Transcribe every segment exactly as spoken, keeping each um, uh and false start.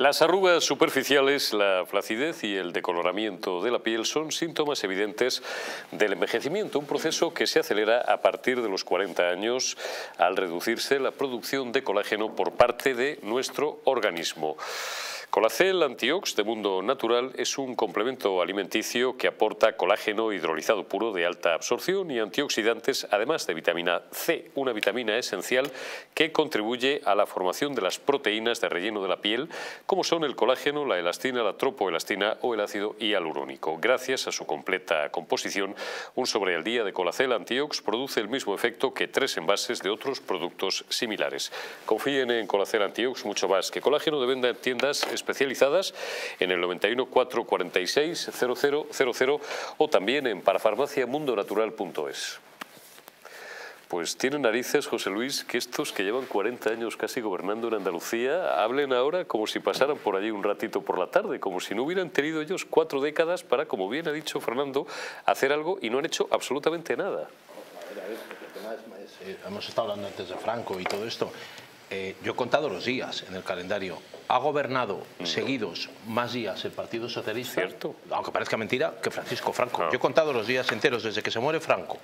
Las arrugas superficiales, la flacidez y el decoloramiento de la piel son síntomas evidentes del envejecimiento, un proceso que se acelera a partir de los cuarenta años al reducirse la producción de colágeno por parte de nuestro organismo. Colacel Antiox de Mundo Natural es un complemento alimenticio que aporta colágeno hidrolizado puro de alta absorción y antioxidantes, además de vitamina C, una vitamina esencial que contribuye a la formación de las proteínas de relleno de la piel, como son el colágeno, la elastina, la tropoelastina o el ácido hialurónico. Gracias a su completa composición, un sobre al día de Colacel Antiox produce el mismo efecto que tres envases de otros productos similares. Confíen en Colacel Antiox, mucho más que colágeno, de venta en tiendas especializadas en el noventa y uno, cuatrocientos cuarenta y seis, cero cero cero cero o también en parafarmacia mundo natural punto es. Pues tiene narices, José Luis, que estos que llevan cuarenta años casi gobernando en Andalucía hablen ahora como si pasaran por allí un ratito por la tarde, como si no hubieran tenido ellos cuatro décadas para, como bien ha dicho Fernando, hacer algo, y no han hecho absolutamente nada. Eh, hemos estado hablando antes de Franco y todo esto. Eh, yo he contado los días en el calendario. Ha gobernado no. seguidos más días el Partido Socialista, ¿cierto?, aunque parezca mentira, que Francisco Franco. Claro. Yo he contado los días enteros desde que se muere Franco,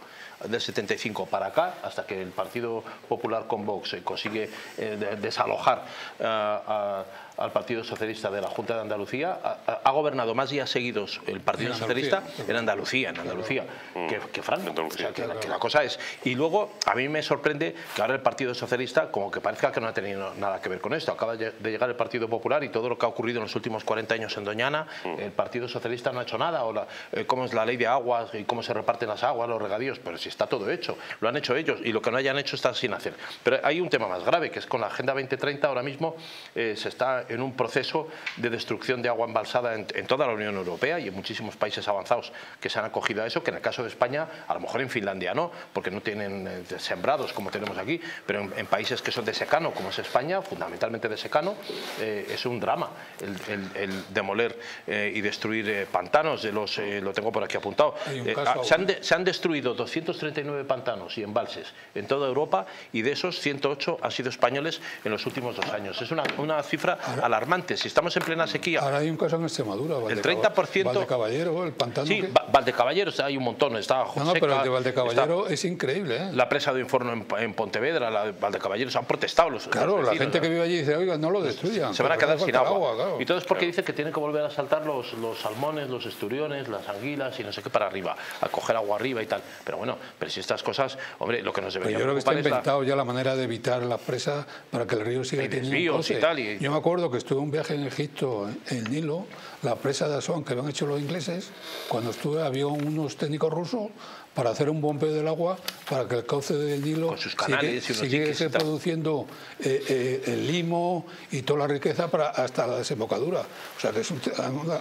del setenta y cinco para acá, hasta que el Partido Popular con Vox consigue eh, de, desalojar uh, a, al Partido Socialista de la Junta de Andalucía. Ha, ha gobernado más días seguidos el Partido Socialista en Andalucía, en Andalucía, claro, que, que Franco. Andalucía, o sea, que, claro, que la cosa es. Y luego, a mí me sorprende que ahora el Partido Socialista, como que parezca que no ha tenido nada que ver con esto. Acaba de llegar el Partido Popular y todo lo que ha ocurrido en los últimos cuarenta años en Doñana, mm. el Partido Socialista no ha hecho nada, o la, eh, cómo es la ley de aguas y cómo se reparten las aguas, los regadíos, pero si está todo hecho, lo han hecho ellos, y lo que no hayan hecho está sin hacer. Pero hay un tema más grave, que es con la Agenda veinte treinta, ahora mismo eh, se está en un proceso de destrucción de agua embalsada en, en toda la Unión Europea y en muchísimos países avanzados que se han acogido a eso, que en el caso de España, a lo mejor en Finlandia no, porque no tienen eh, sembrados como tenemos aquí, pero en, en países que son de secano, como es España, fundamentalmente de secano, eh, Eh, es un drama el, el, el demoler eh, y destruir eh, pantanos de los, eh, lo tengo por aquí apuntado. Eh, a, se, han de, se han destruido doscientos treinta y nueve pantanos y embalses en toda Europa, y de esos ciento ocho han sido españoles en los últimos dos años. Es una, una cifra ahora, alarmante. Si estamos en plena sequía. Ahora hay un caso en Extremadura, Valdecaballero, el treinta por ciento, Valdecaballero, el pantano. Sí, que... Valdecaballero, hay un montón. Está Joseca, no, no, pero el de Valdecaballero es increíble, ¿eh? La presa de Inforno en, en Pontevedra, la de Valdecaballero, se han protestado los, claro, los vecinos, la gente, ¿no?, que vive allí dice, oiga, no lo destruyan. Se van a quedar sin agua. agua claro. Y todo es porque claro. dicen que tienen que volver a saltar los, los salmones, los esturiones, las anguilas y no sé qué para arriba, a coger agua arriba y tal. Pero bueno, pero si estas cosas, hombre, lo que nos debería preocupar es... Yo creo que está inventado la... ya la manera de evitar las presas para que el río siga teniendo... Y tal, y... Yo me acuerdo que estuve en un viaje en Egipto, en el Nilo, la presa de Aswan, que lo han hecho los ingleses, cuando estuve había unos técnicos rusos para hacer un bombeo del agua, para que el cauce del Nilo con sus canales, sigue, sigue produciendo eh, eh, el limo y toda la riqueza para hasta la desembocadura. O sea, que es un,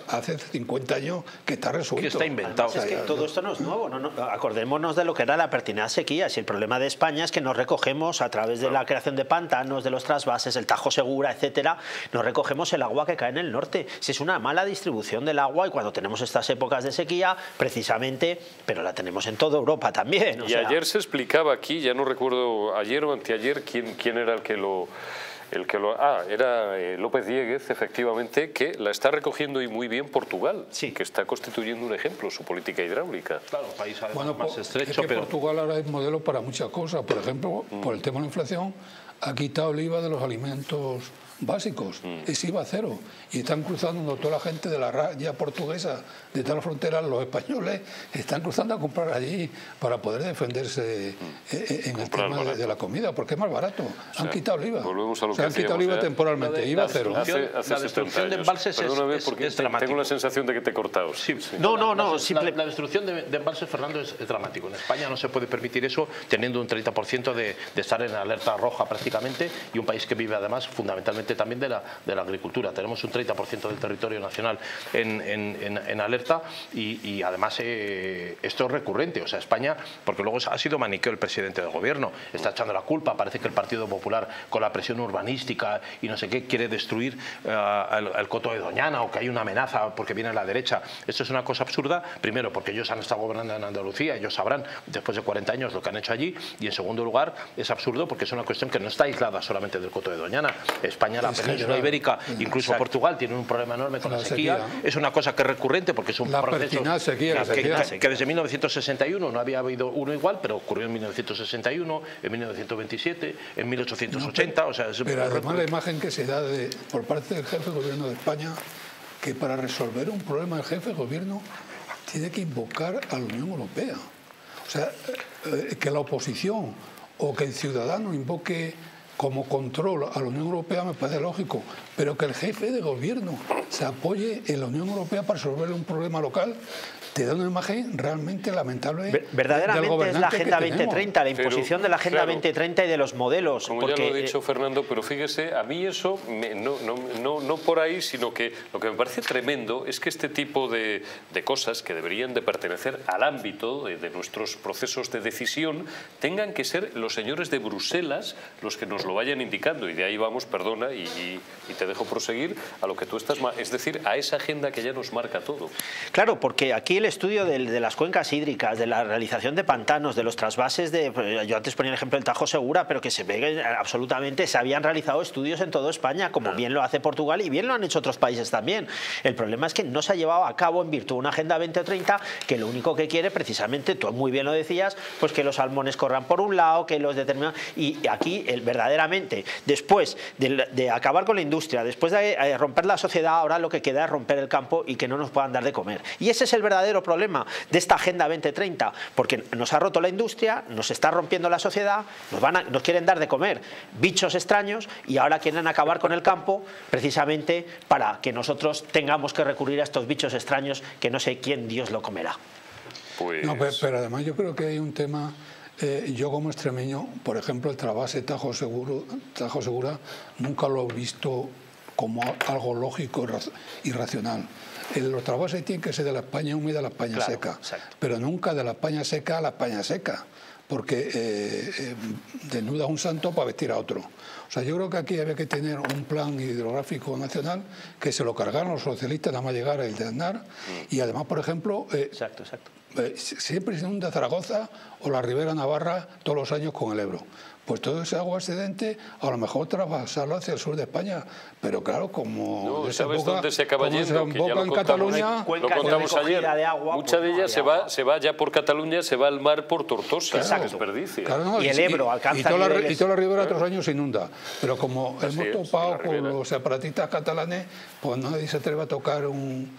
hace cincuenta años que está resuelto. Que está inventado. Además, es que todo esto no es nuevo. No, no, acordémonos de lo que era la pertinaz sequía. Si el problema de España es que nos recogemos a través de la creación de pantanos, de los trasvases, el Tajo-Segura, etcétera, nos recogemos el agua que cae en el norte. Si es una mala distribución del agua, y cuando tenemos estas épocas de sequía, precisamente, pero la tenemos en toda Europa también. O y sea... ayer se explicaba aquí, ya no recuerdo, ayer o anteayer, quién, quién era el que lo... El que lo, ah, era eh, López Dieguez, efectivamente, que la está recogiendo y muy bien Portugal, sí, que está constituyendo un ejemplo, su política hidráulica. Claro, país además bueno, más estrecho. Es que pero... Portugal ahora es modelo para muchas cosas. Por ejemplo, mm. por el tema de la inflación, ha quitado el I V A de los alimentos básicos, mm. es I V A cero. Y están cruzando toda la gente de la raya portuguesa, de todas las fronteras, los españoles están cruzando a comprar allí para poder defenderse mm. en comprar el tema de, de la comida, porque es más barato. O sea, han quitado el I V A. Volvemos a lo o sea, que han quitado el I V A, o sea, temporalmente, la, I V A cero. Hace, hace la destrucción de embalses Perdóname es, porque es, es dramático. Tengo la sensación de que te he cortado. Sí, sí. No, no, no. La, simple... la, la destrucción de, de embalses, Fernando, es, es dramático. En España no se puede permitir eso, teniendo un treinta por ciento de, de estar en alerta roja prácticamente, y un país que vive además fundamentalmente también de la, de la agricultura. Tenemos un treinta por ciento del territorio nacional en, en, en, en alerta y, y además eh, esto es recurrente. O sea, España, porque luego ha sido maniqueo el presidente del gobierno, está echando la culpa, parece que el Partido Popular con la presión urbanística y no sé qué quiere destruir uh, el, el coto de Doñana, o que hay una amenaza porque viene la derecha. Esto es una cosa absurda, primero porque ellos han estado gobernando en Andalucía, ellos sabrán después de cuarenta años lo que han hecho allí, y en segundo lugar es absurdo porque es una cuestión que no está aislada solamente del coto de Doñana. España España, la península ibérica, incluso exacto. Portugal, tiene un problema enorme con la, la sequía. sequía. Es una cosa que es recurrente porque es un la proceso sequía, que, sequía. Que, que desde mil novecientos sesenta y uno no había habido uno igual, pero ocurrió en mil novecientos sesenta y uno, en mil novecientos veintisiete, en mil ochocientos ochenta. No, pero, o sea, es pero además recurrente. La imagen que se da de, por parte del jefe de gobierno de España, que para resolver un problema el jefe de gobierno tiene que invocar a la Unión Europea. O sea, eh, que la oposición o que el ciudadano invoque como control a la Unión Europea me parece lógico, pero que el jefe de gobierno se apoye en la Unión Europea para resolver un problema local, te da una imagen realmente lamentable. Ver, verdaderamente es la Agenda veinte treinta, la imposición pero, de la Agenda claro, veinte treinta y de los modelos. Como porque, ya lo he dicho, Fernando, pero fíjese, a mí eso, me, no, no, no, no por ahí, sino que lo que me parece tremendo es que este tipo de, de cosas que deberían de pertenecer al ámbito de, de nuestros procesos de decisión tengan que ser los señores de Bruselas los que nos lo vayan indicando. Y de ahí vamos, perdona, y, y, y te dejo proseguir a lo que tú estás... Es decir, a esa agenda que ya nos marca todo. Claro, porque aquí el El estudio de, de las cuencas hídricas, de la realización de pantanos, de los trasvases de... Yo antes ponía el ejemplo del Tajo-Segura, pero que se ve absolutamente... Se habían realizado estudios en toda España, como bien lo hace Portugal y bien lo han hecho otros países también. El problema es que no se ha llevado a cabo en virtud de una Agenda veinte treinta que lo único que quiere, precisamente, tú muy bien lo decías, pues que los salmones corran por un lado, que los determinados... Y aquí, el, verdaderamente, después de, de acabar con la industria, después de eh, romper la sociedad, ahora lo que queda es romper el campo y que no nos puedan dar de comer. Y ese es el verdadero problema de esta Agenda veinte treinta, porque nos ha roto la industria, nos está rompiendo la sociedad, nos, van a, nos quieren dar de comer bichos extraños y ahora quieren acabar con el campo precisamente para que nosotros tengamos que recurrir a estos bichos extraños que no sé quién Dios lo comerá. Pues... No, pero, pero además yo creo que hay un tema, eh, yo como extremeño, por ejemplo, el trasvase Tajo-Segura nunca lo he visto como algo lógico y racional. Los trasvases tienen que ser de la España húmeda a la España claro, seca, exacto. pero nunca de la España seca a la España seca, porque eh, eh, desnudas un santo para vestir a otro. O sea, yo creo que aquí había que tener un plan hidrográfico nacional que se lo cargaron los socialistas nada más llegar a el de Aznar y además, por ejemplo, eh, exacto, exacto. Eh, siempre se inunda Zaragoza o la Ribera Navarra todos los años con el Ebro. Pues todo ese agua excedente, a lo mejor traspasarlo hacia el sur de España. Pero claro, como... No, ¿sabes boca, dónde se acaba yendo? Que ya lo en Cataluña, lo contamos ayer. De agua, mucha pues, de ella se va, se va ya por Cataluña, se va al mar por Tortosa. Claro, desperdicia. Claro, no, y el Ebro alcanza... Y, y toda la, y toda la Ribera otros años se inunda. Pero como así hemos topado con los separatistas catalanes, pues nadie se atreve a tocar un...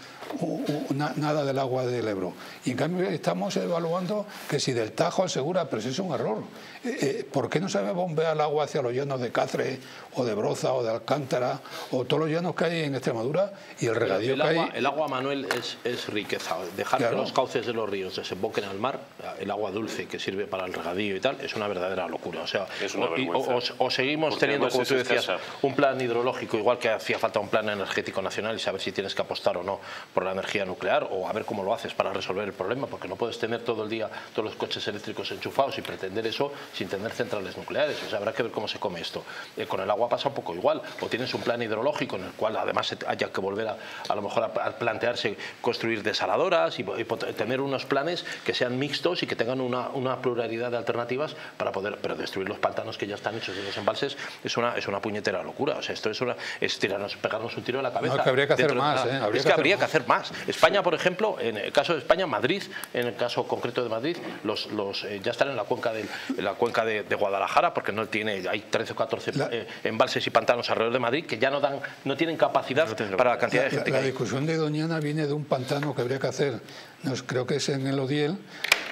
Una, nada del agua del Ebro. Y en cambio estamos evaluando que si del Tajo al Segura, pero eso es un error. Eh, eh, ¿Por qué no se bombea el agua hacia los llanos de Cáceres o de Broza o de Alcántara o todos los llanos que hay en Extremadura y el regadío el que agua, hay? El agua, Manuel, es, es riqueza. Dejar claro. que los cauces de los ríos desemboquen al mar, el agua dulce que sirve para el regadío y tal, es una verdadera locura. O sea, es una vergüenza. O, o, o seguimos Porque teniendo, como tú decías, un plan hidrológico, igual que hacía falta un plan energético nacional y saber si tienes que apostar o no por la energía nuclear o a ver cómo lo haces para resolver el problema, porque no puedes tener todo el día todos los coches eléctricos enchufados y pretender eso sin tener centrales nucleares. O sea, habrá que ver cómo se come esto. Eh, con el agua pasa un poco igual. O tienes un plan hidrológico en el cual además haya que volver a, a lo mejor a, a plantearse construir desaladoras y, y tener unos planes que sean mixtos y que tengan una, una pluralidad de alternativas para poder, pero destruir los pantanos que ya están hechos de los embalses es una, es una puñetera locura. O sea, esto es, una, es tirarnos, pegarnos un tiro en la cabeza. No, que habría que hacer más, ¿eh? Habría es que, que habría que hacer más. España, por ejemplo, en el caso de España, Madrid, en el caso concreto de Madrid, los, los eh, ya están en la cuenca de, en la cuenca de, de Guadalajara, porque no tiene, hay trece o catorce la, eh, embalses y pantanos alrededor de Madrid que ya no dan, no tienen capacidad no para la cantidad de gente. La, la, la discusión de Doñana viene de un pantano que habría que hacer, nos, creo que es en el Odiel,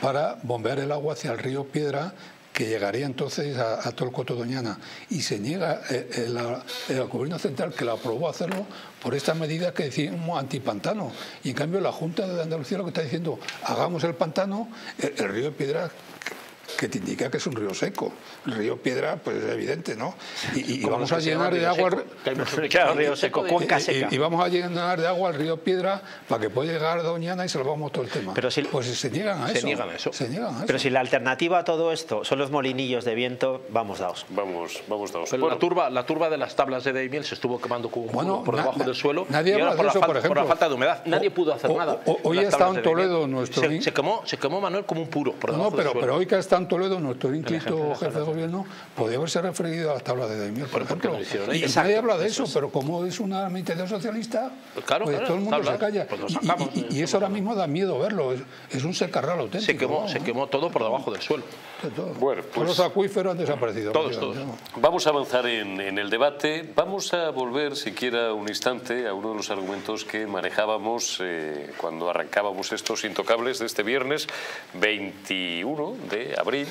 para bombear el agua hacia el río Piedra, que llegaría entonces a, a todo el coto Doñana. Y se niega el, el, el, el gobierno central, que la aprobó hacerlo, por estas medidas que decimos antipantano. Y en cambio la Junta de Andalucía lo que está diciendo, hagamos el pantano, el, el río Piedra, que te indica que es un río seco. El río Piedra, pues es evidente, ¿no? Y, y vamos a llenar de agua... río seco, cuenca seca. Y, y vamos a llenar de agua al río Piedra para que pueda llegar a Doñana y salvamos todo el tema. Pero si, pues se niegan a, se eso, niegan a eso. Se niegan a eso. Pero si la alternativa a todo esto son los molinillos de viento, vamos daos. Vamos, vamos daos. Pero bueno, la, turba, la turba de las tablas de Daimiel se estuvo quemando como bueno, por debajo na, del suelo. Nadie habla por, de eso, la por, ejemplo, por la falta de humedad. Nadie o, pudo hacer o, nada. O, hoy ha estado en Toledo nuestro... Se, se, quemó, se quemó Manuel como un puro por debajo del suelo. No, pero hoy que ha estado Juan Toledo, nuestro inquieto jefe de gobierno, podía haberse referido a las tablas de Daimiel, por ejemplo. Y nadie habla de eso, pero como es una administración socialista, pues todo el mundo se calla. Y eso ahora mismo da miedo verlo, es un secarral auténtico. Se quemó todo por debajo del suelo. Bueno, pues los acuíferos han desaparecido. Todos, todos. Vamos a avanzar en, en el debate. Vamos a volver, siquiera un instante, a uno de los argumentos que manejábamos eh, cuando arrancábamos estos intocables de este viernes veintiuno de abril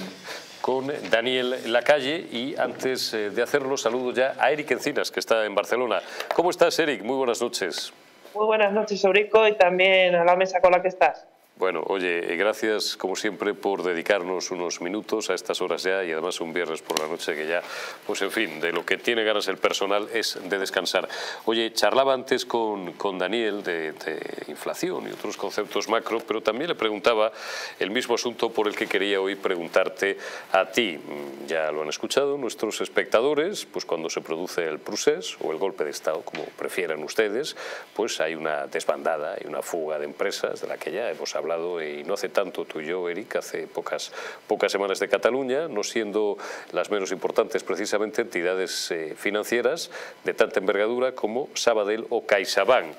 con Daniel Lacalle. Y antes de hacerlo, saludo ya a Eric Encinas, que está en Barcelona. ¿Cómo estás, Eric? Muy buenas noches. Muy buenas noches, Eurico, y también a la mesa con la que estás. Bueno, oye, gracias como siempre por dedicarnos unos minutos a estas horas ya, y además un viernes por la noche que ya, pues en fin, de lo que tiene ganas el personal es de descansar. Oye, charlaba antes con, con Daniel de, de inflación y otros conceptos macro, pero también le preguntaba el mismo asunto por el que quería hoy preguntarte a ti. Ya lo han escuchado nuestros espectadores, pues cuando se produce el procés o el golpe de Estado, como prefieran ustedes, pues hay una desbandada, hay una fuga de empresas de la que ya hemos hablado. hablado y no hace tanto tú y yo, Eric, hace pocas, pocas semanas de Cataluña, no siendo las menos importantes precisamente entidades eh, financieras de tanta envergadura como Sabadell o CaixaBank.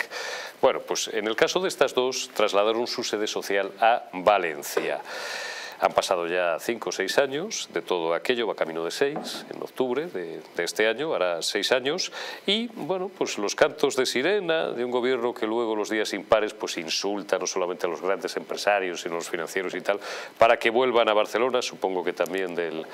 Bueno, pues en el caso de estas dos trasladaron su sede social a Valencia. Han pasado ya cinco o seis años de todo aquello, va camino de seis, en octubre de, de este año, hará seis años, y bueno, pues los cantos de sirena de un gobierno que luego los días impares pues insulta no solamente a los grandes empresarios, sino a los financieros y tal, para que vuelvan a Barcelona, supongo que también del,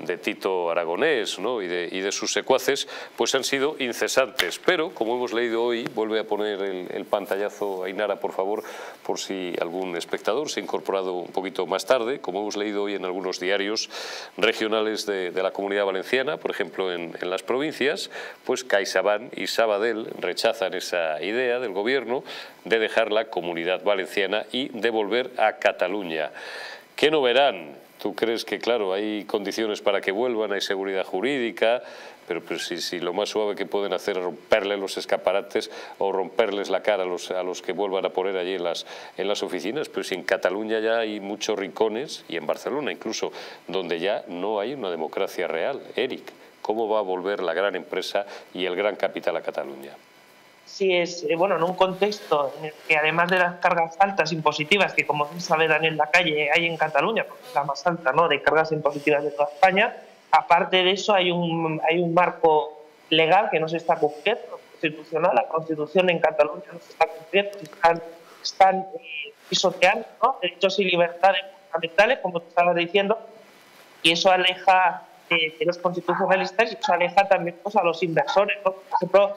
de Tito Aragonés, ¿no? y, de, y de sus secuaces, pues han sido incesantes. Pero, como hemos leído hoy, vuelve a poner el, el pantallazo a Ainara, por favor, por si algún espectador se ha incorporado un poquito más tarde, como hemos leído hoy en algunos diarios regionales de, de la Comunidad Valenciana, por ejemplo en, en las provincias, pues CaixaBank y Sabadell rechazan esa idea del gobierno de dejar la Comunidad Valenciana y de volver a Cataluña. ¿Qué no verán? Tú crees que, claro, hay condiciones para que vuelvan, hay seguridad jurídica, pero pues, si, si lo más suave que pueden hacer es romperle los escaparates o romperles la cara a los, a los que vuelvan a poner allí en las, en las oficinas, pero si en Cataluña ya hay muchos rincones, y en Barcelona incluso, donde ya no hay una democracia real. Eric, ¿cómo va a volver la gran empresa y el gran capital a Cataluña? Sí, es, bueno, en un contexto en el que además de las cargas altas impositivas, que como sabe Daniel Lacalle hay en Cataluña, porque es la más alta, ¿no?, de cargas impositivas de toda España, aparte de eso hay un, hay un marco legal que no se está cumpliendo, constitucional, la Constitución en Cataluña no se está cumpliendo, están, están eh, pisoteando, ¿no?, derechos y libertades fundamentales, como tú estabas diciendo, y eso aleja eh, de los constitucionalistas, y eso aleja también, pues, a los inversores, ¿no?, por ejemplo,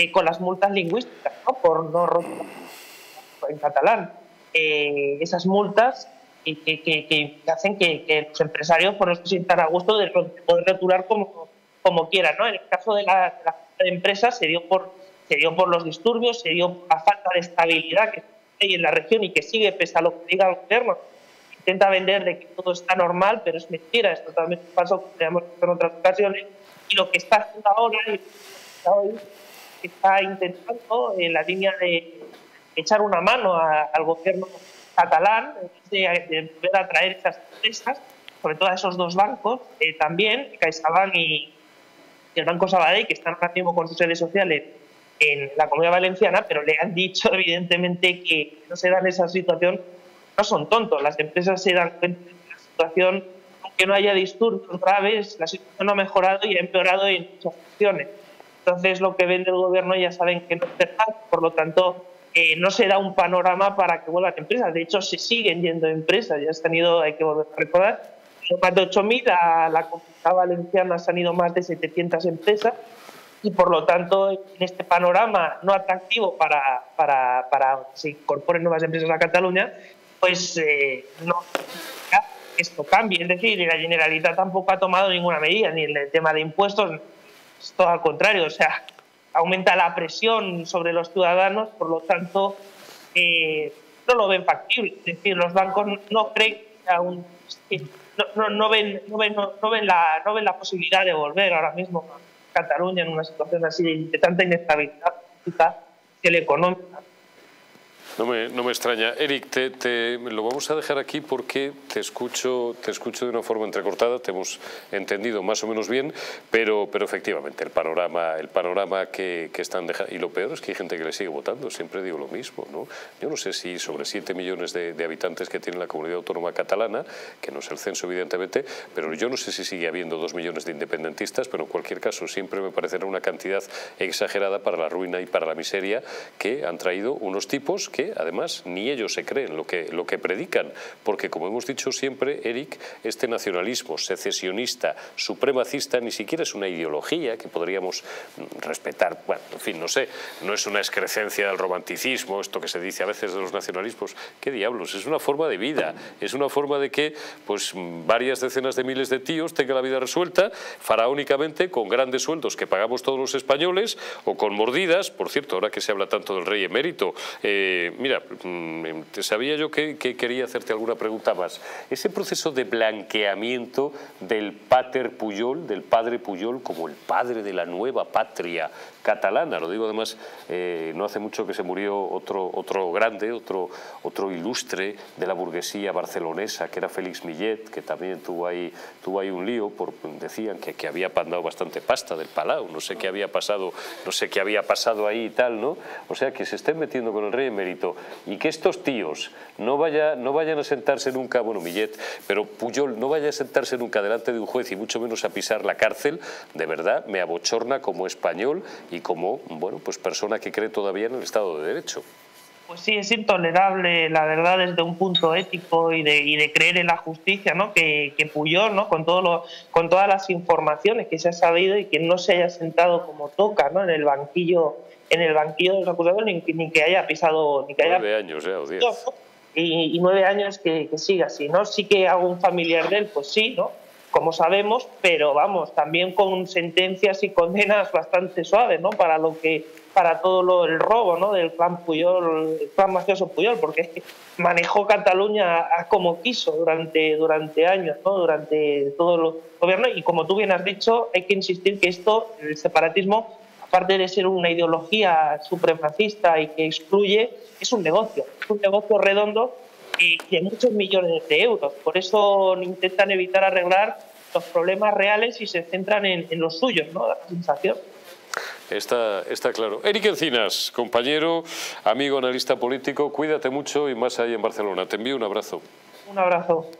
Eh, con las multas lingüísticas, ¿no?, por no rotar en catalán. Eh, esas multas que, que, que, que hacen que, que los empresarios por no se sientan a gusto de, de poder rotular como, como quieran, ¿no? En el caso de la, de la empresa se dio, por, se dio por los disturbios, se dio por la falta de estabilidad que hay en la región y que sigue, pese a lo que diga el gobierno. Intenta vender de que todo está normal, pero es mentira, es totalmente falso, como hemos visto en otras ocasiones. Y lo que está haciendo ahora y lo que está hoy, que está intentando en la línea de echar una mano a, al gobierno catalán, de, de poder atraer esas empresas, sobre todo a esos dos bancos, eh, también, CaixaBank y el Banco Sabadell, que están ahora mismo con sus sedes sociales en la Comunidad Valenciana, pero le han dicho, evidentemente, que no se dan esa situación. No son tontos, las empresas se dan cuenta de la situación, aunque no haya disturbios graves, la situación no ha mejorado y ha empeorado en muchas cuestiones. Entonces, lo que vende el gobierno ya saben que no es verdad, por lo tanto, eh, no se da un panorama para que vuelvan empresas. De hecho, se siguen yendo empresas, ya se han ido, hay que volver a recordar, son más de ocho mil, a la Comunidad Valenciana se han ido más de setecientas empresas, y por lo tanto, en este panorama no atractivo para, para, para que se incorporen nuevas empresas a Cataluña, pues eh, no esto cambie. Es decir, la Generalitat tampoco ha tomado ninguna medida, ni en el tema de impuestos. Es todo al contrario, o sea, aumenta la presión sobre los ciudadanos, por lo tanto, eh, no lo ven factible. Es decir, los bancos no creen, aún, no, no, no, ven, no, ven, no, no, ven la, no ven la posibilidad de volver ahora mismo a Cataluña en una situación así de, de tanta inestabilidad política y económica. No me, no me extraña. Eric, te, te, lo vamos a dejar aquí porque te escucho, te escucho de una forma entrecortada, te hemos entendido más o menos bien, pero, pero efectivamente el panorama, el panorama que, que están dejando, y lo peor es que hay gente que le sigue votando, siempre digo lo mismo, ¿no? Yo no sé si sobre siete millones de, de habitantes que tiene la comunidad autónoma catalana, que no es el censo evidentemente, pero yo no sé si sigue habiendo dos millones de independentistas, pero en cualquier caso siempre me parecerá una cantidad exagerada para la ruina y para la miseria que han traído unos tipos que además ni ellos se creen lo que, lo que predican, porque como hemos dicho siempre, Eric, este nacionalismo secesionista, supremacista, ni siquiera es una ideología que podríamos respetar, bueno, en fin, no sé, no es una excrecencia del romanticismo, esto que se dice a veces de los nacionalismos, qué diablos, es una forma de vida, es una forma de que pues varias decenas de miles de tíos tengan la vida resuelta, faraónicamente, con grandes sueldos que pagamos todos los españoles, o con mordidas, por cierto, ahora que se habla tanto del rey emérito, eh, mira, sabía yo que, que quería hacerte alguna pregunta más. Ese proceso de blanqueamiento del pater Pujol, del padre Pujol, como el padre de la nueva patria catalana, lo digo además, eh, no hace mucho que se murió otro, otro grande, otro, otro ilustre de la burguesía barcelonesa, que era Félix Millet, que también tuvo ahí, tuvo ahí un lío, por, decían que, que había pandado bastante pasta del Palau, no sé qué había pasado, no sé qué había pasado ahí y tal, ¿no? O sea, que se estén metiendo con el rey emérito y que estos tíos no, vaya, no vayan a sentarse nunca, bueno, Millet, pero Pujol no vaya a sentarse nunca delante de un juez y mucho menos a pisar la cárcel, de verdad me abochorna como español y como, bueno, pues persona que cree todavía en el Estado de Derecho. Pues sí, es intolerable, la verdad, desde un punto ético y de, y de creer en la justicia, ¿no? Que, que Pujol, ¿no? Con, todo lo, con todas las informaciones que se ha sabido y que no se haya sentado como toca, ¿no? En el banquillo, en el banquillo de los acusados, ni, ni que haya pisado, ni que haya nueve años, eh, o diez. ¿No? Y, y nueve años que, que siga así, ¿no? Sí que algún familiar de él, pues sí, ¿no? Como sabemos, pero vamos, también con sentencias y condenas bastante suaves, ¿no? Para lo que, para todo lo, el robo, ¿no? Del clan Pujol, el clan mafioso Pujol, porque es que manejó Cataluña a, a como quiso durante, durante años, ¿no? Durante todos los gobiernos. Y como tú bien has dicho, hay que insistir que esto, el separatismo, aparte de ser una ideología supremacista y que excluye, es un negocio, es un negocio redondo y de muchos millones de euros. Por eso intentan evitar arreglar los problemas reales y se centran en, en los suyos, ¿no? La sensación. Está, está claro. Eric Encinas, compañero, amigo, analista político, cuídate mucho y más ahí en Barcelona. Te envío un abrazo. Un abrazo.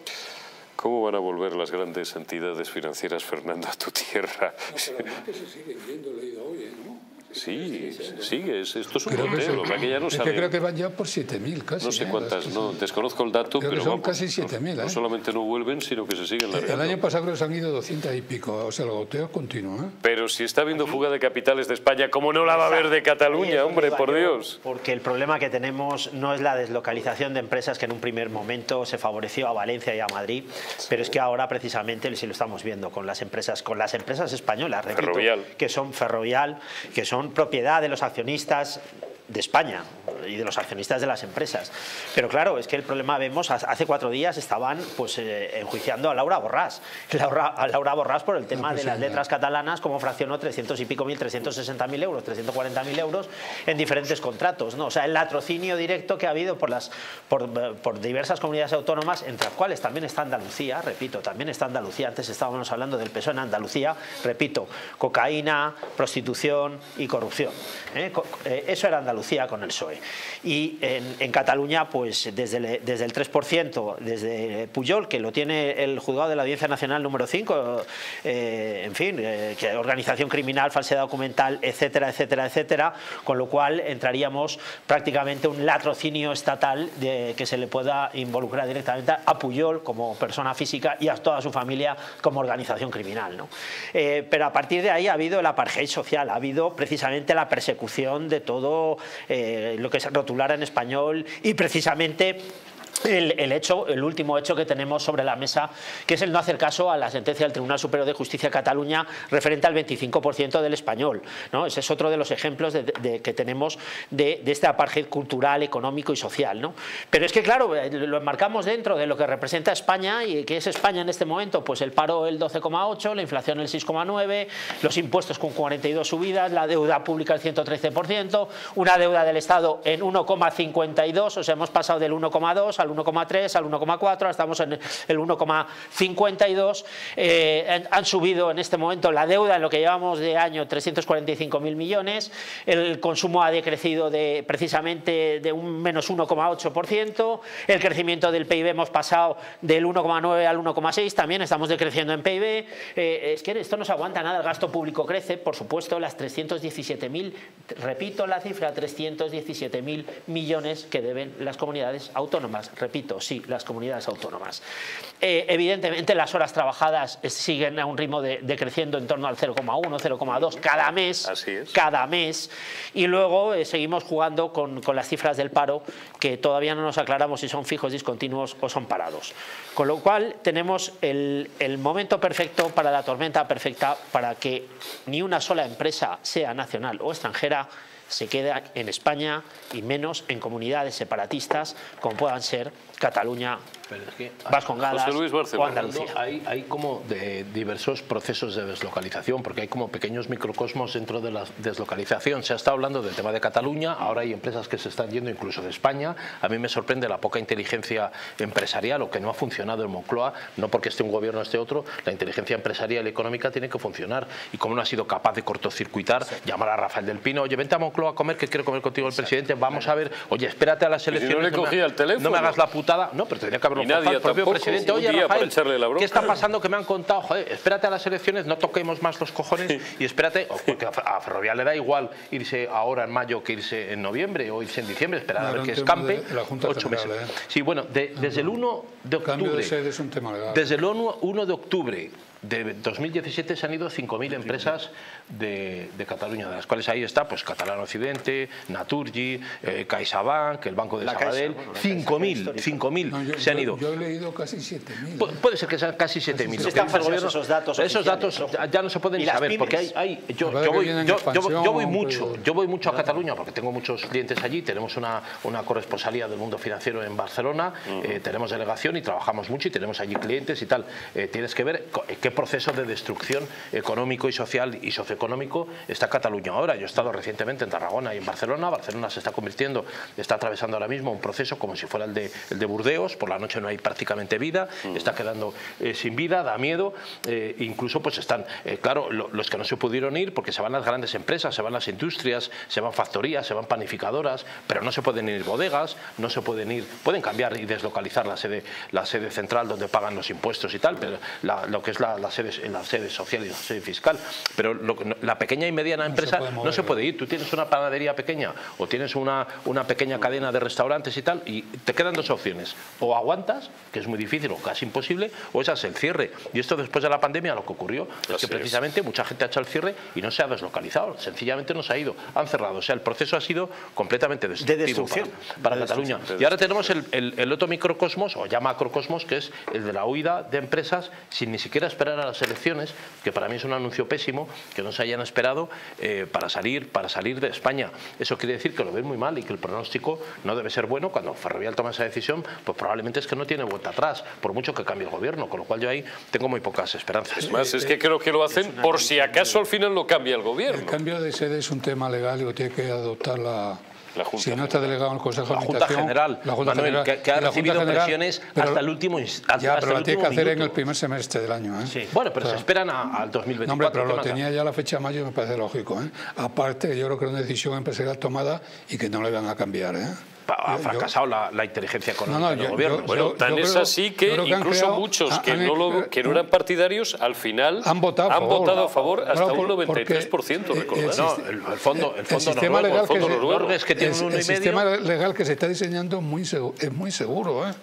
¿Cómo van a volver las grandes entidades financieras, Fernando, a tu tierra? No, pero más que se sigue viendo, lo he ido hoy, ¿no? Sí, sigue. Sí, esto es un modelo. Ya no saben. Creo que van ya por siete mil casi. No sé cuántas, eh, no, desconozco el dato, creo pero son vamos, casi siete mil. No, eh. no solamente no vuelven, sino que se siguen largando. El año pasado creo que se han ido doscientas y pico, o sea, el goteo continúa. ¿Eh? Pero si está habiendo fuga de capitales de España, ¿cómo no la va a haber de Cataluña, sí, hombre, por Dios? Porque el problema que tenemos no es la deslocalización de empresas que en un primer momento se favoreció a Valencia y a Madrid, sí. Pero es que ahora precisamente, si lo estamos viendo con las empresas, con las empresas españolas, repito, Ferrovial. que son Ferrovial, que son propiedad de los accionistas de España y de los accionistas de las empresas. Pero claro, es que el problema vemos, hace cuatro días estaban pues eh, enjuiciando a Laura Borrás, Laura, a Laura Borrás por el tema de las letras catalanas, como fraccionó trescientos y pico mil, trescientos sesenta mil euros, trescientos cuarenta mil euros en diferentes contratos, ¿no? O sea, el latrocinio directo que ha habido por, las, por, por diversas comunidades autónomas, entre las cuales también está Andalucía, repito, también está Andalucía, antes estábamos hablando del P S O E en Andalucía, repito, cocaína, prostitución y corrupción. ¿Eh? Eso era Andalucía. Con el P S O E. Y en, en Cataluña, pues desde el, desde el tres por ciento, desde Pujol, que lo tiene el juzgado de la Audiencia Nacional número cinco, eh, en fin, eh, que organización criminal, falsedad documental, etcétera, etcétera, etcétera, con lo cual entraríamos prácticamente un latrocinio estatal de, que se le pueda involucrar directamente a Pujol como persona física y a toda su familia como organización criminal, ¿no? Eh, pero a partir de ahí ha habido el apartheid social, ha habido precisamente la persecución de todo... Eh, lo que se rotulara en español y precisamente El, el, hecho, el último hecho que tenemos sobre la mesa, que es el no hacer caso a la sentencia del Tribunal Superior de Justicia de Cataluña referente al veinticinco por ciento del español, ¿no? Ese es otro de los ejemplos de, de, que tenemos de, de este apartheid cultural, económico y social, ¿no? Pero es que, claro, lo enmarcamos dentro de lo que representa España y que es España en este momento, pues el paro el doce coma ocho por ciento, la inflación el seis coma nueve por ciento, los impuestos con cuarenta y dos subidas, la deuda pública el ciento trece por ciento, una deuda del Estado en uno coma cincuenta y dos, o sea, hemos pasado del uno coma dos al al uno coma tres, al uno coma cuatro, estamos en el uno coma cincuenta y dos. Eh, han subido en este momento la deuda en lo que llevamos de año trescientos cuarenta y cinco mil millones, el consumo ha decrecido de precisamente de un menos uno coma ocho por ciento, el crecimiento del P I B hemos pasado del uno coma nueve al uno coma seis, también estamos decreciendo en P I B. Eh, es que esto no se aguanta nada, el gasto público crece, por supuesto, las trescientos diecisiete mil, repito la cifra, trescientos diecisiete mil millones que deben las comunidades autónomas. Repito, sí, las comunidades autónomas. Eh, evidentemente las horas trabajadas siguen a un ritmo de, decreciendo en torno al cero coma uno, cero coma dos cada mes. Así es. Cada mes. Y luego eh, seguimos jugando con, con las cifras del paro, que todavía no nos aclaramos si son fijos, discontinuos o son parados. Con lo cual tenemos el, el momento perfecto para la tormenta perfecta para que ni una sola empresa, sea nacional o extranjera, se queda en España y menos en comunidades separatistas como puedan ser Cataluña, es que Vascongadas o Andalucía. Hay, hay como de diversos procesos de deslocalización, porque hay como pequeños microcosmos dentro de la deslocalización. Se ha estado hablando del tema de Cataluña, ahora hay empresas que se están yendo incluso de España. A mí me sorprende la poca inteligencia empresarial, o que no ha funcionado en Moncloa, no porque esté un gobierno o esté otro. La inteligencia empresarial y económica tiene que funcionar, y como no ha sido capaz de cortocircuitar, sí, llamar a Rafael del Pino, oye, vente a Moncloa a comer, que quiero comer contigo el presidente, vamos a ver, oye, espérate a las elecciones. Si no le cogía el teléfono, no me hagas la putada. No, pero tenía que haberlo contado el propio presidente. Oye, Rafael, ¿qué está pasando? Que me han contado, joder, espérate a las elecciones, no toquemos más los cojones y espérate, oh, porque a Ferrovial le da igual irse ahora en mayo que irse en noviembre o irse en diciembre, esperar no, a ver que escampe ocho meses. Eh. Sí, bueno, de, desde el uno de octubre, de es un tema legal, desde el uno de octubre de dos mil diecisiete se han ido cinco mil empresas de, de Cataluña, de las cuales ahí está pues Catalán Occidente, Naturgy, eh, CaixaBank, el Banco de la Sabadell, bueno, cinco mil no, se han ido. Yo, yo he leído casi siete mil. Pu puede ser que sean casi siete mil. Se están falseando esos datos. Esos datos ya no se pueden saber, porque hay, hay, yo, yo, voy, yo, yo, yo voy mucho, yo voy mucho a Cataluña porque tengo muchos clientes allí, tenemos una, una corresponsalía del mundo financiero en Barcelona, uh-huh. eh, tenemos delegación y trabajamos mucho y tenemos allí clientes y tal. Eh, tienes que ver que qué proceso de destrucción económico y social y socioeconómico está Cataluña ahora. Yo he estado recientemente en Tarragona y en Barcelona. Barcelona se está convirtiendo, está atravesando ahora mismo un proceso como si fuera el de, el de Burdeos. Por la noche no hay prácticamente vida, está quedando eh, sin vida, da miedo. Eh, incluso pues están, eh, claro, lo, los que no se pudieron ir porque se van las grandes empresas, se van las industrias, se van factorías, se van panificadoras, pero no se pueden ir bodegas, no se pueden ir, pueden cambiar y deslocalizar la sede, la sede central donde pagan los impuestos y tal, pero la, lo que es la La sede, la sede social y la sede fiscal, pero lo, la pequeña y mediana empresa no se, mover, no se puede ir. Tú tienes una panadería pequeña o tienes una, una pequeña cadena de restaurantes y tal, y te quedan dos opciones: o aguantas, que es muy difícil o casi imposible, o esa es el cierre. Y esto después de la pandemia lo que ocurrió es Así que precisamente es. mucha gente ha hecho el cierre y no se ha deslocalizado, sencillamente no se ha ido, han cerrado. O sea, el proceso ha sido completamente destructivo de para, para de Cataluña. De y ahora tenemos el, el, el otro microcosmos o ya macrocosmos, que es el de la huida de empresas sin ni siquiera esperar a las elecciones, que para mí es un anuncio pésimo que no se hayan esperado eh, para salir para salir de España. Eso quiere decir que lo ven muy mal y que el pronóstico no debe ser bueno. Cuando Ferrovial toma esa decisión, pues probablemente es que no tiene vuelta atrás, por mucho que cambie el gobierno, con lo cual yo ahí tengo muy pocas esperanzas. Es más, es que creo que lo hacen por si acaso al final lo cambia el gobierno. El cambio de sede es un tema legal y lo tiene que adoptar la... La Junta si no está delegado en el Consejo de Administración, la Junta General, Manuel, que, que ha recibido presiones hasta el último instante. Ya, pero la tiene que hacer minuto. en el primer semestre del año. ¿eh? Sí. Bueno, pero o sea, se esperan a, al dos mil veinticuatro. No, hombre, pero lo manda? tenía ya la fecha de mayo, me parece lógico. ¿eh? Aparte, yo creo que es una decisión empresarial tomada y que no le van a cambiar. ¿eh? Ha fracasado yo, la, la inteligencia económica no, no, del yo, gobierno. Yo, bueno, yo, tan yo es creo, así que incluso creado, muchos que, han, no lo, que no eran partidarios, al final han votado, han favor, votado a favor hasta por, un noventa y tres por ciento, recordad. No, el, el fondo, el fondo noruego es que tiene un uno y medio. El sistema legal que se está diseñando muy seguro, es muy seguro, ¿eh?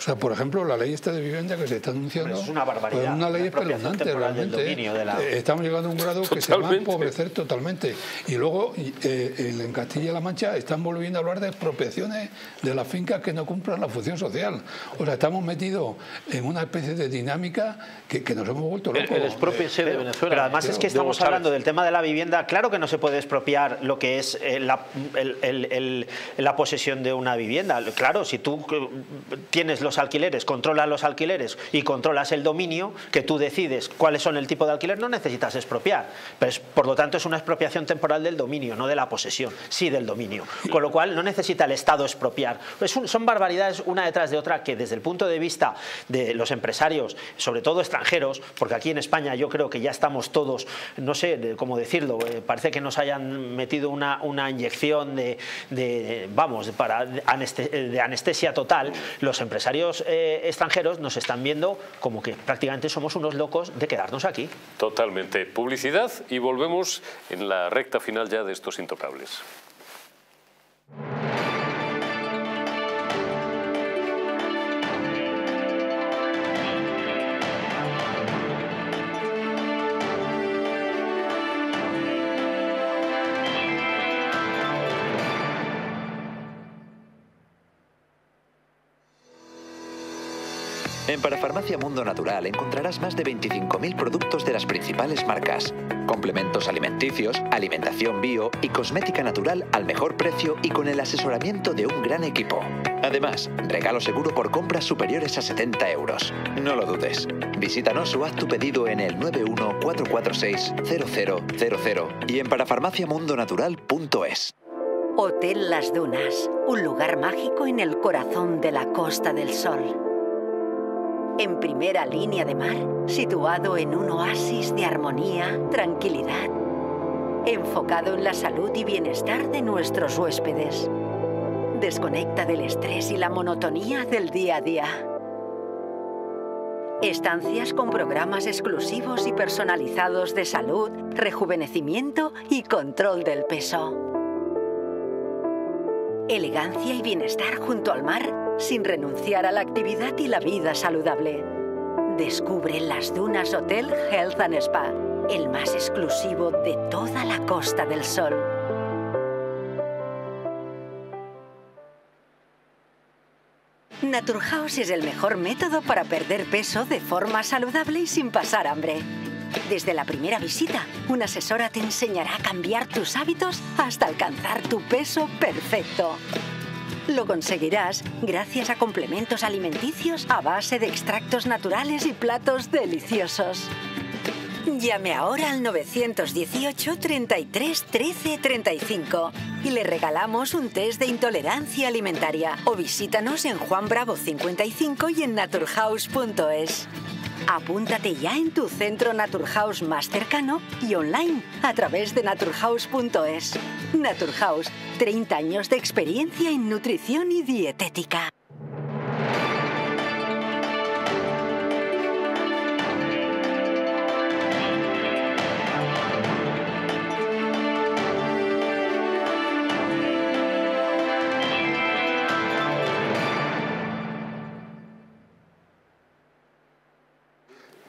O sea, por ejemplo, la ley esta de vivienda que se está anunciando... Pero es una barbaridad. Pues una ley espeluznante, realmente. De la... Estamos llegando a un grado que totalmente. Se va a empobrecer totalmente. Y luego, eh, en Castilla-La Mancha, están volviendo a hablar de expropiaciones de las fincas que no cumplan la función social. O sea, estamos metidos en una especie de dinámica que, que nos hemos vuelto locos. El, el expropiese de Venezuela. Pero además es que estamos de hablando del tema de la vivienda. Claro que no se puede expropiar lo que es la, el, el, el, la posesión de una vivienda. Claro, si tú tienes los alquileres, controlas los alquileres y controlas el dominio, que tú decides cuáles son el tipo de alquiler, no necesitas expropiar. Pues, por lo tanto, es una expropiación temporal del dominio, no de la posesión, sí del dominio. Con lo cual, no necesita el Estado expropiar. Es un, son barbaridades una detrás de otra que desde el punto de vista de los empresarios, sobre todo extranjeros, porque aquí en España yo creo que ya estamos todos, no sé cómo decirlo, eh, parece que nos hayan metido una, una inyección de, de vamos, para de anestesia, de anestesia total. Los empresarios eh, extranjeros nos están viendo como que prácticamente somos unos locos de quedarnos aquí. Totalmente. Publicidad y volvemos en la recta final ya de estos Intocables. En Parafarmacia Mundo Natural encontrarás más de veinticinco mil productos de las principales marcas. Complementos alimenticios, alimentación bio y cosmética natural al mejor precio y con el asesoramiento de un gran equipo. Además, regalo seguro por compras superiores a setenta euros. No lo dudes. Visítanos o haz tu pedido en el nueve uno cuatro cuatro seis cero cero cero cero y en parafarmacia mundo natural punto es. Hotel Las Dunas, un lugar mágico en el corazón de la Costa del Sol. En primera línea de mar, situado en un oasis de armonía, tranquilidad, enfocado en la salud y bienestar de nuestros huéspedes. Desconecta del estrés y la monotonía del día a día. Estancias con programas exclusivos y personalizados de salud, rejuvenecimiento y control del peso. Elegancia y bienestar junto al mar, sin renunciar a la actividad y la vida saludable. Descubre Las Dunas Hotel Health and Spa, el más exclusivo de toda la Costa del Sol. Naturhouse es el mejor método para perder peso de forma saludable y sin pasar hambre. Desde la primera visita, una asesora te enseñará a cambiar tus hábitos hasta alcanzar tu peso perfecto. Lo conseguirás gracias a complementos alimenticios a base de extractos naturales y platos deliciosos. Llame ahora al nueve uno ocho, treinta y tres, trece, treinta y cinco y le regalamos un test de intolerancia alimentaria. O visítanos en Juan Bravo cincuenta y cinco y en naturhouse punto es. Apúntate ya en tu centro Naturhouse más cercano y online a través de naturhouse punto es. Naturhouse, treinta años de experiencia en nutrición y dietética.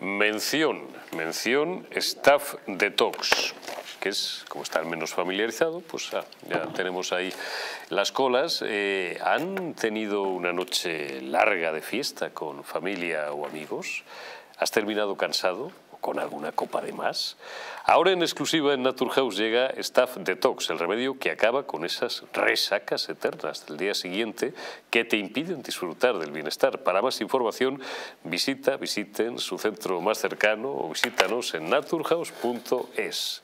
Mención, mención Staff Detox, que es, como está menos familiarizado, pues ah, ya tenemos ahí las colas. Eh, ¿Han tenido una noche larga de fiesta con familia o amigos? ¿Has terminado cansado o con alguna copa de más? Ahora en exclusiva en Naturhouse llega Staff Detox, el remedio que acaba con esas resacas eternas del día siguiente que te impiden disfrutar del bienestar. Para más información, visita, visiten su centro más cercano o visítanos en naturhouse punto es.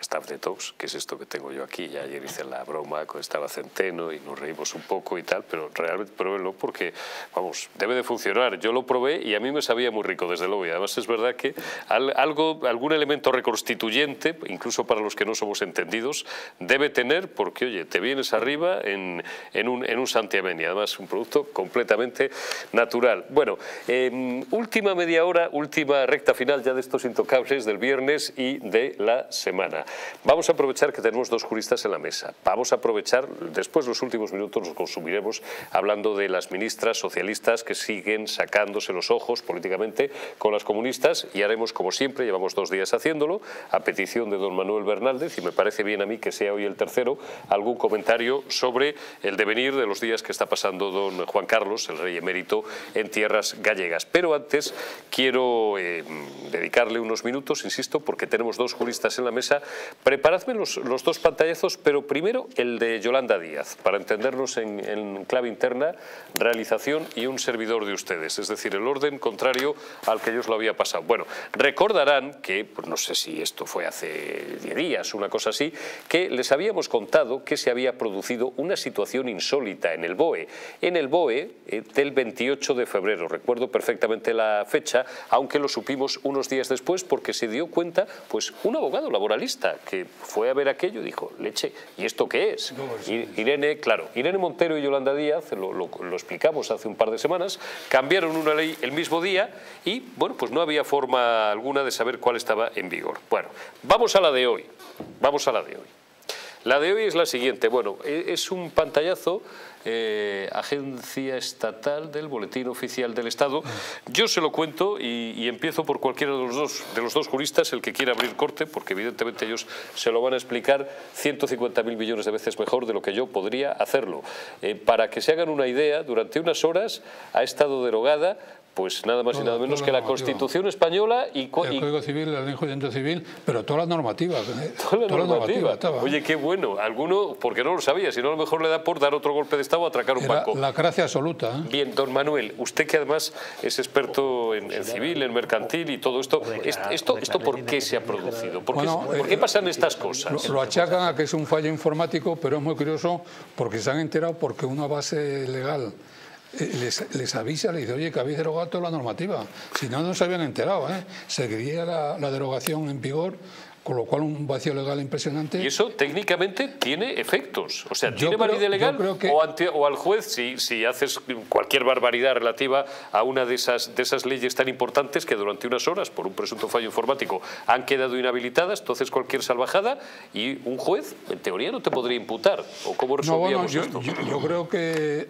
Staff Detox, que es esto que tengo yo aquí. Ya ayer hice la broma, estaba Centeno y nos reímos un poco y tal, pero realmente pruébenlo porque, vamos, debe de funcionar. Yo lo probé y a mí me sabía muy rico, desde luego. Y además es verdad que algo, algún elemento reconstituyente, incluso para los que no somos entendidos, debe tener porque, oye, te vienes arriba en, en un, en un santiamén. Y además un producto completamente natural. Bueno, eh, última media hora, última recta final ya de estos Intocables del viernes y de la semana. Vamos a aprovechar que tenemos dos juristas en la mesa. Vamos a aprovechar, después los últimos minutos los consumiremos hablando de las ministras socialistas que siguen sacándose los ojos políticamente con las comunistas, y haremos como siempre, llevamos dos días haciéndolo, a petición de don Manuel Bernáldez, y me parece bien a mí que sea hoy el tercero, algún comentario sobre el devenir de los días que está pasando don Juan Carlos, el rey emérito, en tierras gallegas. Pero antes quiero eh, dedicarle unos minutos, insisto, porque tenemos dos juristas en la mesa. Preparadme los, los dos pantallazos, pero primero el de Yolanda Díaz, para entendernos en, en clave interna, realización y un servidor de ustedes, es decir, el orden contrario al que yo os lo había pasado. Bueno, recordarán que, pues no sé si esto fue hace diez días, una cosa así, que les habíamos contado que se había producido una situación insólita en el B O E, en el B O E eh, del veintiocho de febrero, recuerdo perfectamente la fecha, aunque lo supimos unos días después porque se dio cuenta pues un abogado laboralista que fue a ver aquello y dijo, leche, ¿y esto qué es? No, es Irene, claro, Irene Montero y Yolanda Díaz, lo, lo, lo explicamos hace un par de semanas, cambiaron una ley el mismo día y, bueno, pues no había forma alguna de saber cuál estaba en vigor. Bueno, vamos a la de hoy, vamos a la de hoy. La de hoy es la siguiente, bueno, es un pantallazo, eh, Agencia Estatal del Boletín Oficial del Estado. Yo se lo cuento y, y empiezo por cualquiera de los, dos, de los dos juristas, el que quiera abrir corte, porque evidentemente ellos se lo van a explicar ciento cincuenta mil millones de veces mejor de lo que yo podría hacerlo. Eh, para que se hagan una idea, durante unas horas ha estado derogada pues nada más y nada menos que la Constitución española y... Co el Código Civil, la Ley de Enjuiciamiento Civil, pero todas las normativas. ¿eh? Todas las normativas. Oye, qué bueno. Alguno, porque no lo sabía, si no a lo mejor le da por dar otro golpe de Estado o atracar un Era banco. La lacracia absoluta. ¿eh? Bien, don Manuel, usted que además es experto en, en civil, en mercantil y todo esto, ¿esto, esto por qué se ha producido? ¿Por qué, bueno, ¿por qué pasan eh, estas cosas? Lo, lo achacan a que es un fallo informático, pero es muy curioso porque se han enterado porque una base legal... Les, les avisa, les dice, oye, que habéis derogado toda la normativa. Si no, no se habían enterado, ¿eh? Seguiría la, la derogación en vigor, con lo cual un vacío legal impresionante. Y eso técnicamente tiene efectos. O sea, tiene validez legal que... o, ante, o al juez, si, si haces cualquier barbaridad relativa a una de esas, de esas leyes tan importantes que durante unas horas, por un presunto fallo informático, han quedado inhabilitadas, entonces cualquier salvajada y un juez, en teoría, no te podría imputar. ¿O cómo resolvíamos no, bueno, yo, esto? Yo, yo creo que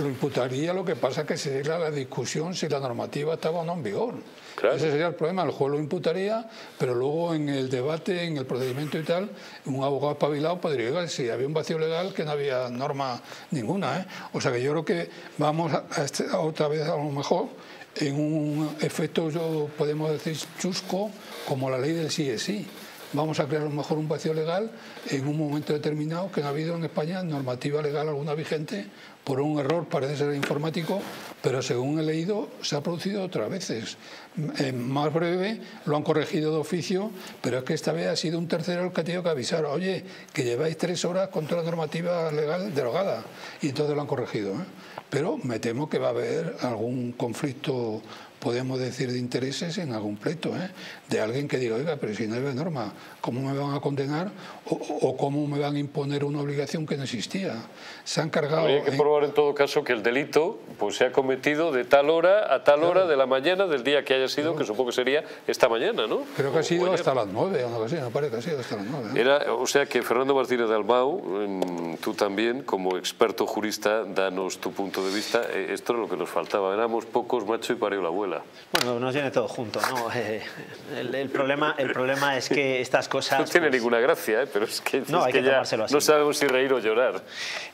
lo imputaría, lo que pasa que sería la discusión si la normativa estaba o no en vigor. Claro. Ese sería el problema, el juez lo imputaría, pero luego en el debate debate, en el procedimiento y tal, un abogado espabilado podría decir si sí, había un vacío legal que no había norma ninguna. ¿eh? O sea que yo creo que vamos a, a este, a otra vez a lo mejor en un efecto, yo podemos decir, chusco, como la ley del sí es sí. Vamos a crear a lo mejor un vacío legal en un momento determinado que no ha habido en España normativa legal alguna vigente por un error, parece ser informático, pero según he leído se ha producido otras veces. En más breve lo han corregido de oficio, pero es que esta vez ha sido un tercero el que ha tenido que avisar, oye, que lleváis tres horas con toda la normativa legal derogada, y entonces lo han corregido. ¿eh? Pero me temo que va a haber algún conflicto, podemos decir, de intereses en algún pleito, ¿eh? de alguien que diga, oiga, pero si no hay norma, ¿cómo me van a condenar o, o cómo me van a imponer una obligación que no existía? Se han cargado... Habría que en... probar en todo caso que el delito pues, se ha cometido de tal hora a tal claro. hora de la mañana del día que haya sido, claro. que supongo que sería esta mañana, ¿no? Creo que o, ha sido hasta las nueve, o sea, me parece que ha sido hasta las nueve. ¿eh? Era, o sea que Fernando Martínez de Almau, tú también, como experto jurista, danos tu punto de vista. Esto es lo que nos faltaba, éramos pocos, macho, y parió la abuela. Bueno, nos viene todo junto, ¿no? Eh, el, el, problema, el problema es que estas cosas... No tiene pues, ninguna gracia, ¿eh? pero es que, no, es hay que, que ya no sabemos si reír o llorar.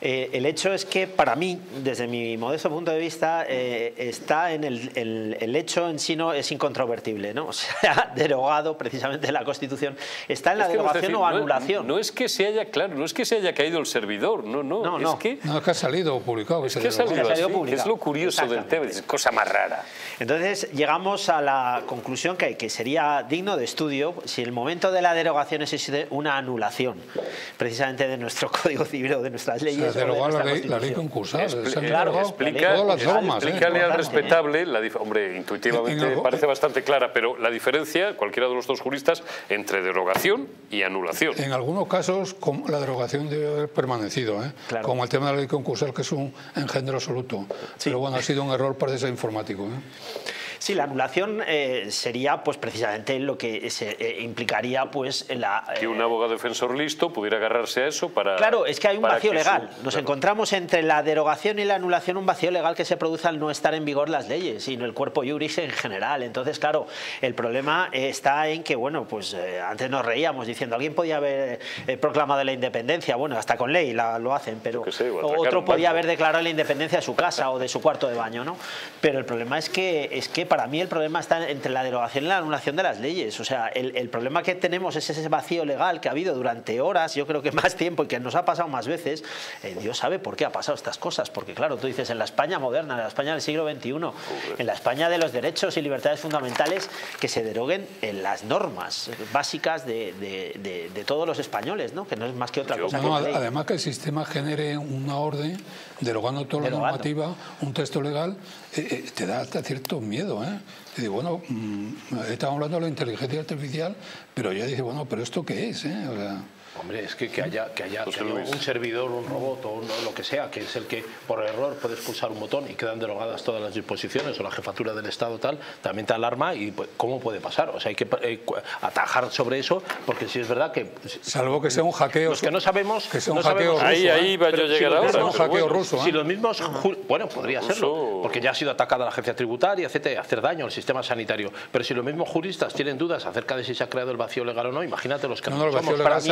Eh, el hecho es que para mí, desde mi modesto punto de vista, eh, está en el, el, el hecho en sí no es incontrovertible, ¿no? O sea, derogado precisamente la Constitución. Está en la es derogación decir, o anulación. No, no es que se haya, claro, no es que se haya caído el servidor, no, no. No, es no. Que, no, que ha salido publicado. Es que ha salido, salido así, publicado. Es lo curioso del tema, es cosa más rara. Entonces, Entonces llegamos a la conclusión que, que sería digno de estudio si en el momento de la derogación existe una anulación precisamente de nuestro Código Civil o de nuestras leyes. O sea, derogar de la, ley, la ley concursal. Expl claro, explica, todas las normas, explícale eh. al respetable, la hombre, intuitivamente en, en el, parece bastante clara, pero la diferencia, cualquiera de los dos juristas, entre derogación y anulación. En algunos casos con, la derogación debe haber permanecido, ¿eh? claro. como el tema de la ley concursal, que es un engendro absoluto. Sí. Pero bueno, ha sido un error, parece ser informático. ¿eh? Sí, la anulación eh, sería pues precisamente lo que se eh, implicaría pues la... Eh, que un abogado defensor listo pudiera agarrarse a eso para... Claro, es que hay un vacío legal. Su, Nos claro. encontramos entre la derogación y la anulación un vacío legal que se produce al no estar en vigor las leyes, sino el cuerpo juris en general. Entonces, claro, el problema está en que, bueno, pues eh, antes nos reíamos diciendo alguien podía haber eh, proclamado la independencia, bueno, hasta con ley la, lo hacen, pero sí, otro podía haber declarado la independencia de su casa o de su cuarto de baño, ¿no? Pero el problema es que, es que para mí el problema está entre la derogación y la anulación de las leyes. O sea, el, el problema que tenemos es ese vacío legal que ha habido durante horas, yo creo que más tiempo, y que nos ha pasado más veces. Eh, Dios sabe por qué ha pasado estas cosas, porque claro, tú dices, en la España moderna, en la España del siglo veintiuno, en la España de los derechos y libertades fundamentales, que se deroguen en las normas básicas de, de, de, de todos los españoles, ¿no? Que no es más que otra cosa. No, que además que el sistema genere una orden derogando toda derogando. la normativa, un texto legal, eh, eh, te da hasta cierto miedo, ¿eh? Y digo, bueno, mmm, estamos hablando de la inteligencia artificial, pero ya dice, bueno, pero ¿esto qué es? ¿Eh? O sea, hombre, es que, que haya, que haya, que haya un servidor, un robot o un, lo que sea, que es el que por error puedes pulsar un botón y quedan derogadas todas las disposiciones, o la jefatura del Estado tal, también te alarma y pues, ¿cómo puede pasar? O sea, hay que eh, atajar sobre eso, porque si es verdad que... Salvo que sea un hackeo... Los que no sabemos... Que sea un no hackeo sabemos, ruso. Ahí, ahí va yo a llegar ahora. Si un hackeo bueno, ruso. ¿Eh? Si los mismos... Bueno, podría ruso. serlo, porque ya ha sido atacada la agencia tributaria, etcétera, hacer daño al sistema sanitario. Pero si los mismos juristas tienen dudas acerca de si se ha creado el vacío legal o no, imagínate los que no, no el somos para mí...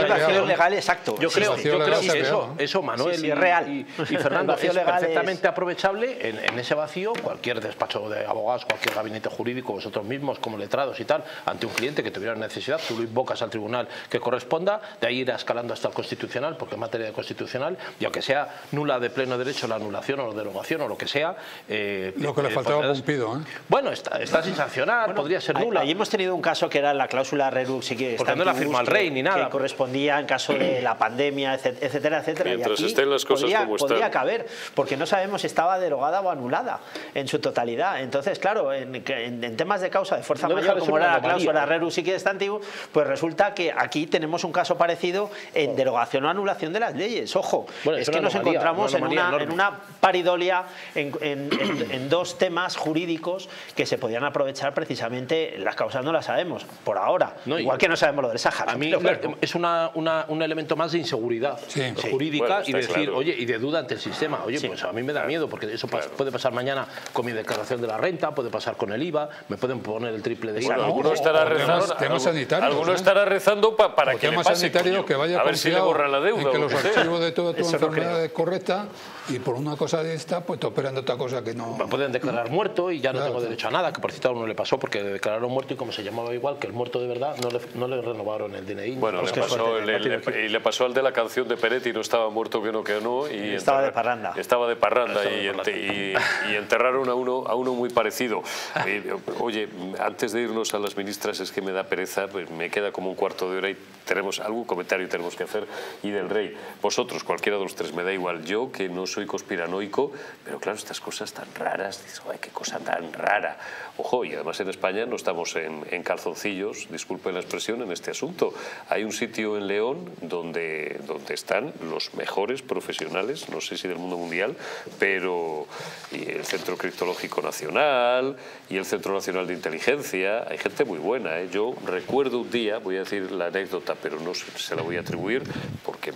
legal, exacto. Yo creo, sí, yo creo que eso, eso, Manuel sí, sí, y, real. Y, y Fernando, es perfectamente es... aprovechable en, en ese vacío. Cualquier despacho de abogados, cualquier gabinete jurídico, vosotros mismos como letrados y tal, ante un cliente que tuviera necesidad, tú lo invocas al tribunal que corresponda, de ahí irá escalando hasta el constitucional, porque en materia de constitucional, y aunque sea nula de pleno derecho la anulación o la derogación o lo que sea... Eh, lo que eh, le faltaba a Pumpido, ¿eh? Bueno, está, está sin sancionar, bueno, podría ser nula. Ahí hemos tenido un caso que era la cláusula reduc, si quieres, porque no la firma el rey ni nada. Que correspondía en caso de la pandemia, etcétera, etcétera. Mientras y aquí estén las cosas podría, como están. Podría caber, porque no sabemos si estaba derogada o anulada en su totalidad. Entonces, claro, en, en, en temas de causa de fuerza no mayor, como era la cláusula rerum sic stantibus, pues resulta que aquí tenemos un caso parecido en derogación o anulación de las leyes. Ojo, bueno, es que nos anomalía, encontramos una en, una, en una paridolia en, en, en, en dos temas jurídicos que se podían aprovechar precisamente. Las causas no las sabemos por ahora, no, igual que no sabemos lo del Sáhara. A mí claro, es una, una un elemento más de inseguridad sí. jurídica bueno, y decir, claro. oye, y de duda ante el sistema. Oye, sí. pues a mí me da miedo porque eso claro. puede pasar mañana con mi declaración de la renta, puede pasar con el I V A, me pueden poner el triple de I V A. Bueno, alguno estará rezando, temas sanitarios, alguno ¿eh? estará rezando pa, para que le pase, que vaya a ver si le borra la deuda. Y que los archivos de toda tu eso enfermedad es correcta y por una cosa de esta, pues te operan de otra cosa que no... Me pueden declarar muerto y ya no claro. tengo derecho a nada, que por cierto a uno le pasó porque le declararon muerto y como se llamaba igual que el muerto de verdad, no le, no le renovaron el D N I. Bueno, pues le pasó el... el Le, y le pasó al de la canción de Peretti, no estaba muerto que no que no y estaba de parranda estaba de parranda, estaba y, de parranda. Y, y enterraron a uno a uno muy parecido. Oye, antes de irnos a las ministras, es que me da pereza, pues me queda como un cuarto de hora y tenemos algún comentario que tenemos que hacer. Y del rey, vosotros, cualquiera de los tres, me da igual, yo que no soy conspiranoico, pero claro, estas cosas tan raras, dices, ay, qué cosa tan rara, ojo. Y además en España no estamos en, en calzoncillos, disculpen la expresión, en este asunto. Hay un sitio en León Donde, donde están los mejores profesionales, no sé si del mundo mundial, pero y el Centro Criptológico Nacional y el Centro Nacional de Inteligencia, hay gente muy buena, ¿eh? Yo recuerdo un día, voy a decir la anécdota, pero no se la voy a atribuir porque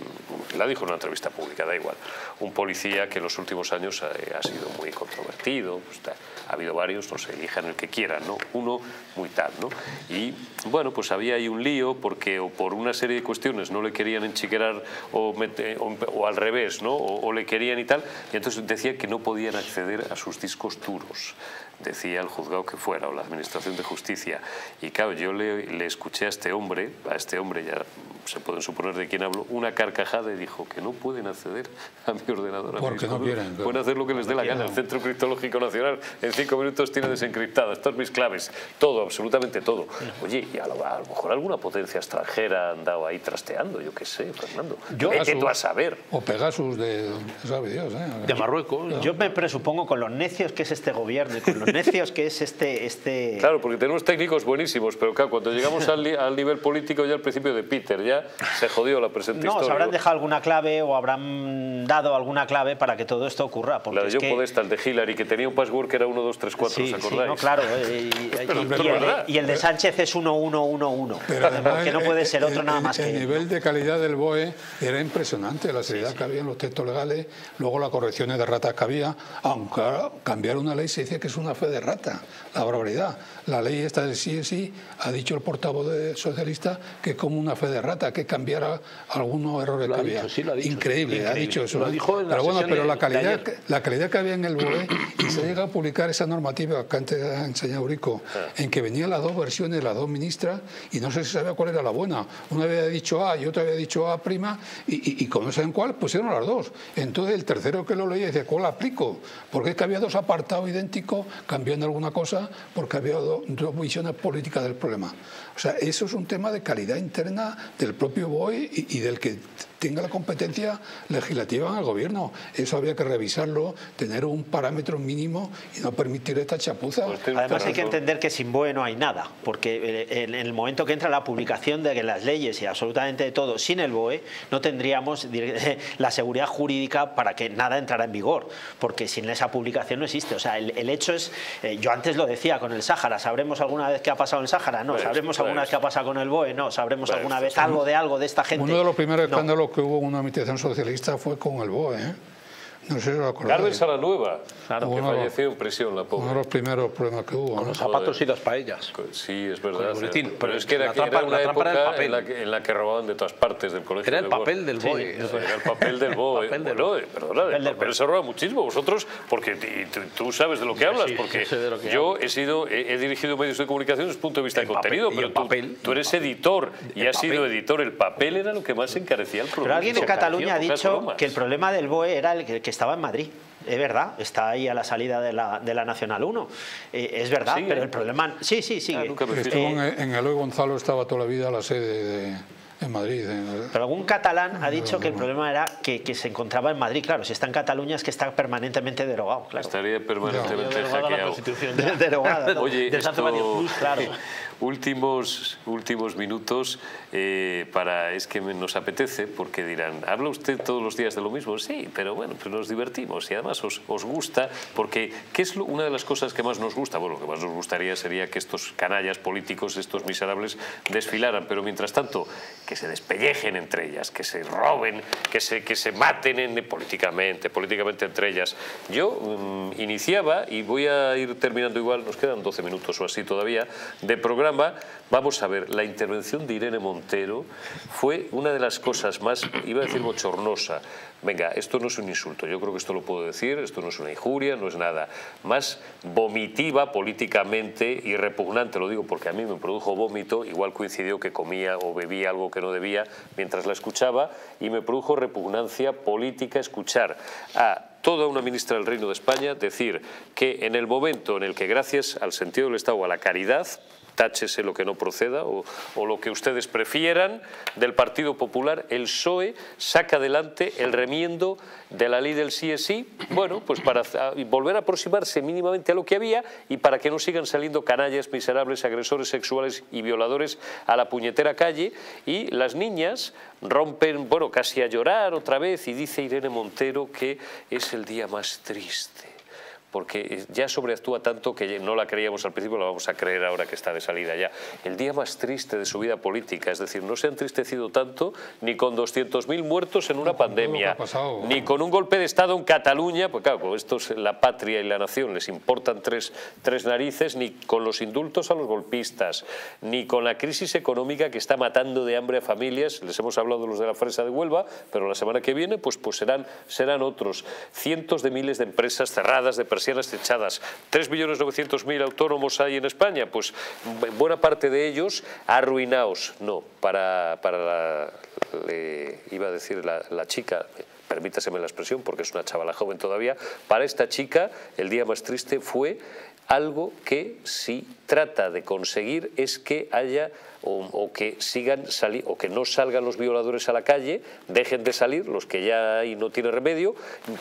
la dijo en una entrevista pública, da igual, un policía que en los últimos años ha, ha sido muy controvertido, pues, ha habido varios, no sé, elijan el que quieran, ¿no? Uno muy tal, ¿no? Y bueno, pues había ahí un lío porque o por una serie de cuestiones no le querían enchiquerar o, mete, o, o al revés, ¿no? O, o le querían y tal, y entonces decía que no podían acceder a sus discos duros, decía el juzgado que fuera o la Administración de Justicia. Y claro, yo le, le escuché a este hombre, a este hombre ya se pueden suponer de quién hablo, una carcajada y dijo que no pueden acceder a mi ordenador. Porque no quieren. Pueden hacer lo que les dé la gana. El Centro Criptológico Nacional en cinco minutos tiene desencriptadas todas mis claves, todo, absolutamente todo. Oye, y a lo, a lo mejor alguna potencia extranjera han dado ahí trasteando, yo qué sé, Fernando. Yo, Vete Pegasus, tú a saber. O Pegasus de, sabe Dios, ¿eh? de Marruecos. ¿No? Yo me presupongo con los necios que es este gobierno y con los necios que es este, este... Claro, porque tenemos técnicos buenísimos, pero claro, cuando llegamos al, li al nivel político ya al principio de Peter, ya se jodió la presentación. No, os habrán dejado alguna clave o habrán dado alguna clave para que todo esto ocurra. Porque la de yo que... Podesta, el de Hillary, que tenía un password que era uno dos tres cuatro, sí, ¿os acordáis? Sí, no, claro. Eh, y, y, y, el, y el de Sánchez es uno uno uno uno, porque no puede ser otro el, nada más el, que... El nivel de calidad del B O E era impresionante, la seriedad sí, sí. que había en los textos legales, luego las correcciones de ratas que había, aunque cambiar una ley se dice que es una fe de rata, la barbaridad. La ley esta del sí es sí, ha dicho el portavoz de socialista que es como una fe de rata, que cambiara algunos errores que había. Sí, increíble, increíble, ha dicho eso. Lo dijo en la pero bueno, pero de, la, calidad, la calidad que había en el B O E, y se llega a publicar esa normativa que antes ha enseñado Rico, en que venían las dos versiones, las dos ministras, y no se sabía cuál era la buena. Una había dicho A y otra había dicho A prima, y, y, y como no saben cuál, pusieron las dos. Entonces el tercero que lo leía decía, ¿cuál aplico? Porque es que había dos apartados idénticos cambiando alguna cosa, porque había do, dos visiones políticas del problema. O sea, eso es un tema de calidad interna del propio B O E y, y del que tenga la competencia legislativa en el gobierno. Eso había que revisarlo, tener un parámetro mínimo y no permitir esta chapuza. Además hay que entender que sin B O E no hay nada, porque en el momento que entra la publicación de las leyes y absolutamente de todo, sin el B O E no tendríamos la seguridad jurídica para que nada entrara en vigor, porque sin esa publicación no existe. O sea, el, el hecho es, eh, yo antes lo decía con el Sáhara, ¿sabremos alguna vez qué ha pasado en el Sáhara? No, ¿sabremos alguna vez qué ha pasado con el B O E? No, ¿sabremos alguna vez algo de algo de esta gente? Uno de los primeros escándalos que hubo en una administración socialista fue con el B O E, ¿eh? No sé si lo acordáis. Carmen Salanueva, claro, que falleció en prisión, la pobre. Uno de los primeros problemas que hubo. Con los zapatos y las paellas. Sí, es verdad. Con el boletín. Pero, pero es que era, que trampa, era una época era papel. En, la que, en la que robaban de todas partes del colegio. Era el papel del B O E. Era el papel del B O E. Perdona, el papel se roba muchísimo. Vosotros, porque tú sabes de lo que hablas, porque yo he sido he dirigido medios de comunicación desde el punto de vista de contenido, pero tú eres editor y has sido editor. El papel era lo que más encarecía el problema. Pero alguien de Cataluña ha dicho que el problema del B O E era el que estaba en Madrid. Es verdad, está ahí a la salida de la, de la Nacional uno. Eh, es verdad, sigue, pero el problema... Sí, sí, sigue. Ah, nunca me eh, en Eloy Gonzalo estaba toda la vida a la sede de... en Madrid. En... Pero algún catalán ha dicho que el problema era que, que se encontraba en Madrid. Claro, si está en Cataluña es que está permanentemente derogado. Claro. Estaría permanentemente no. derogada la Constitución. Ya. Derogada. ¿No? Oye, esto... Plus, claro. últimos, últimos minutos eh, para... Es que nos apetece, porque dirán, ¿habla usted todos los días de lo mismo? Sí, pero bueno, pues nos divertimos y además os, os gusta, porque ¿qué es lo, una de las cosas que más nos gusta? Bueno, lo que más nos gustaría sería que estos canallas políticos, estos miserables, desfilaran, pero mientras tanto... que se despellejen entre ellas, que se roben, que se, que se maten en, políticamente, políticamente entre ellas. Yo mmm, iniciaba, y voy a ir terminando igual, nos quedan doce minutos o así todavía, de programa. Vamos a ver, la intervención de Irene Montero fue una de las cosas más, iba a decir bochornosa. Venga, esto no es un insulto, yo creo que esto lo puedo decir, esto no es una injuria, no es nada. Más vomitiva políticamente y repugnante, lo digo porque a mí me produjo vómito, igual coincidió que comía o bebía algo que no debía mientras la escuchaba, y me produjo repugnancia política escuchar a toda una ministra del Reino de España decir que en el momento en el que gracias al sentido del Estado, a la caridad, táchese lo que no proceda o, o lo que ustedes prefieran, del Partido Popular, el P S O E saca adelante el remiendo de la ley del sí es sí, bueno, pues para volver a aproximarse mínimamente a lo que había y para que no sigan saliendo canallas, miserables, agresores sexuales y violadores a la puñetera calle. Y las niñas rompen, bueno, casi a llorar otra vez, y dice Irene Montero que es el día más triste, porque ya sobreactúa tanto que no la creíamos al principio, la vamos a creer ahora que está de salida ya. El día más triste de su vida política, es decir, no se ha entristecido tanto ni con doscientos mil muertos en una no, pandemia, ni con un golpe de Estado en Cataluña, pues claro, con estos la patria y la nación les importan tres, tres narices, ni con los indultos a los golpistas, ni con la crisis económica que está matando de hambre a familias. Les hemos hablado de los de la fresa de Huelva, pero la semana que viene pues, pues serán, serán otros. Cientos de miles de empresas cerradas, de personas echadas. tres millones novecientos mil autónomos hay en España, pues buena parte de ellos arruinaos. No, para, para la, le, iba a decir la, la chica... permítaseme la expresión porque es una chavala joven todavía, para esta chica el día más triste fue algo que sí trata de conseguir es que haya o, o que sigan sali o que no salgan los violadores a la calle, dejen de salir los que ya ahí no tienen remedio,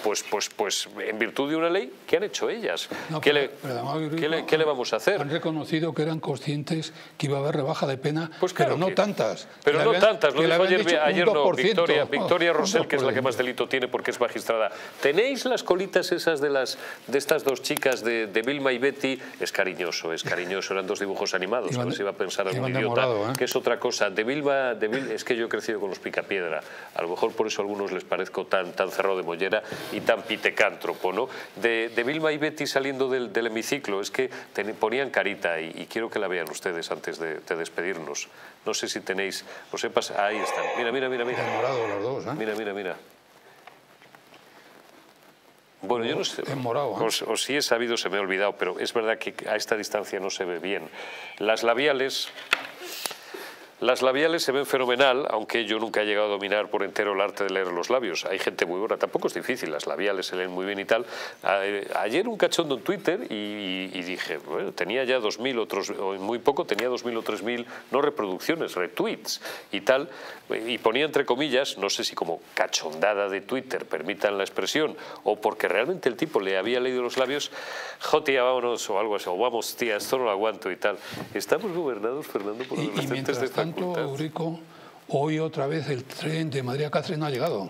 pues pues pues en virtud de una ley que han hecho ellas. No, ¿Qué, pero, le, pero, ¿qué, le, ¿Qué le vamos a hacer? Han reconocido que eran conscientes que iba a haber rebaja de pena, pues claro, pero no que, tantas. Pero no habían, tantas, lo dijo ayer, ayer no, Victoria, Victoria oh, Rosell, no, que es la que más delito tiene porque es magistrada. ¿Tenéis las colitas esas de las de estas dos chicas de, de Vilma y Betty? Es cariñoso, es cariñoso. Eran dos dibujos animados, Iván, a ver si iba a pensar algún idiota, morado, ¿eh? Que es otra cosa. De Vilma, de Vilma, es que yo he crecido con los Picapiedra, a lo mejor por eso a algunos les parezco tan, tan cerrado de mollera y tan pitecántropo, ¿no? De, de Vilma y Betty saliendo del, del hemiciclo, es que ten, ponían carita y, y quiero que la vean ustedes antes de, de despedirnos. No sé si tenéis, no sepas, ahí están, mira, mira, mira, mira. Morado los dos, ¿eh? Mira, mira, mira. Bueno, yo no sé, morado, ¿eh? o, o si he sabido se me ha olvidado, pero es verdad que a esta distancia no se ve bien. Las labiales, las labiales se ven fenomenal, aunque yo nunca he llegado a dominar por entero el arte de leer los labios. Hay gente muy buena, tampoco es difícil, las labiales se leen muy bien y tal. A, ayer un cachondo en Twitter y, y dije, bueno, tenía ya dos mil otros, o muy poco, tenía dos mil o tres mil, no reproducciones, retweets y tal. Y ponía entre comillas, no sé si como cachondada de Twitter, permitan la expresión, o porque realmente el tipo le había leído los labios, jo tía, vámonos, o algo así, o vamos tía, esto no lo aguanto y tal. Estamos gobernados, Fernando, por adolescentes de facultad. Eurico, hoy otra vez el tren de Madrid a Cáceres no ha llegado.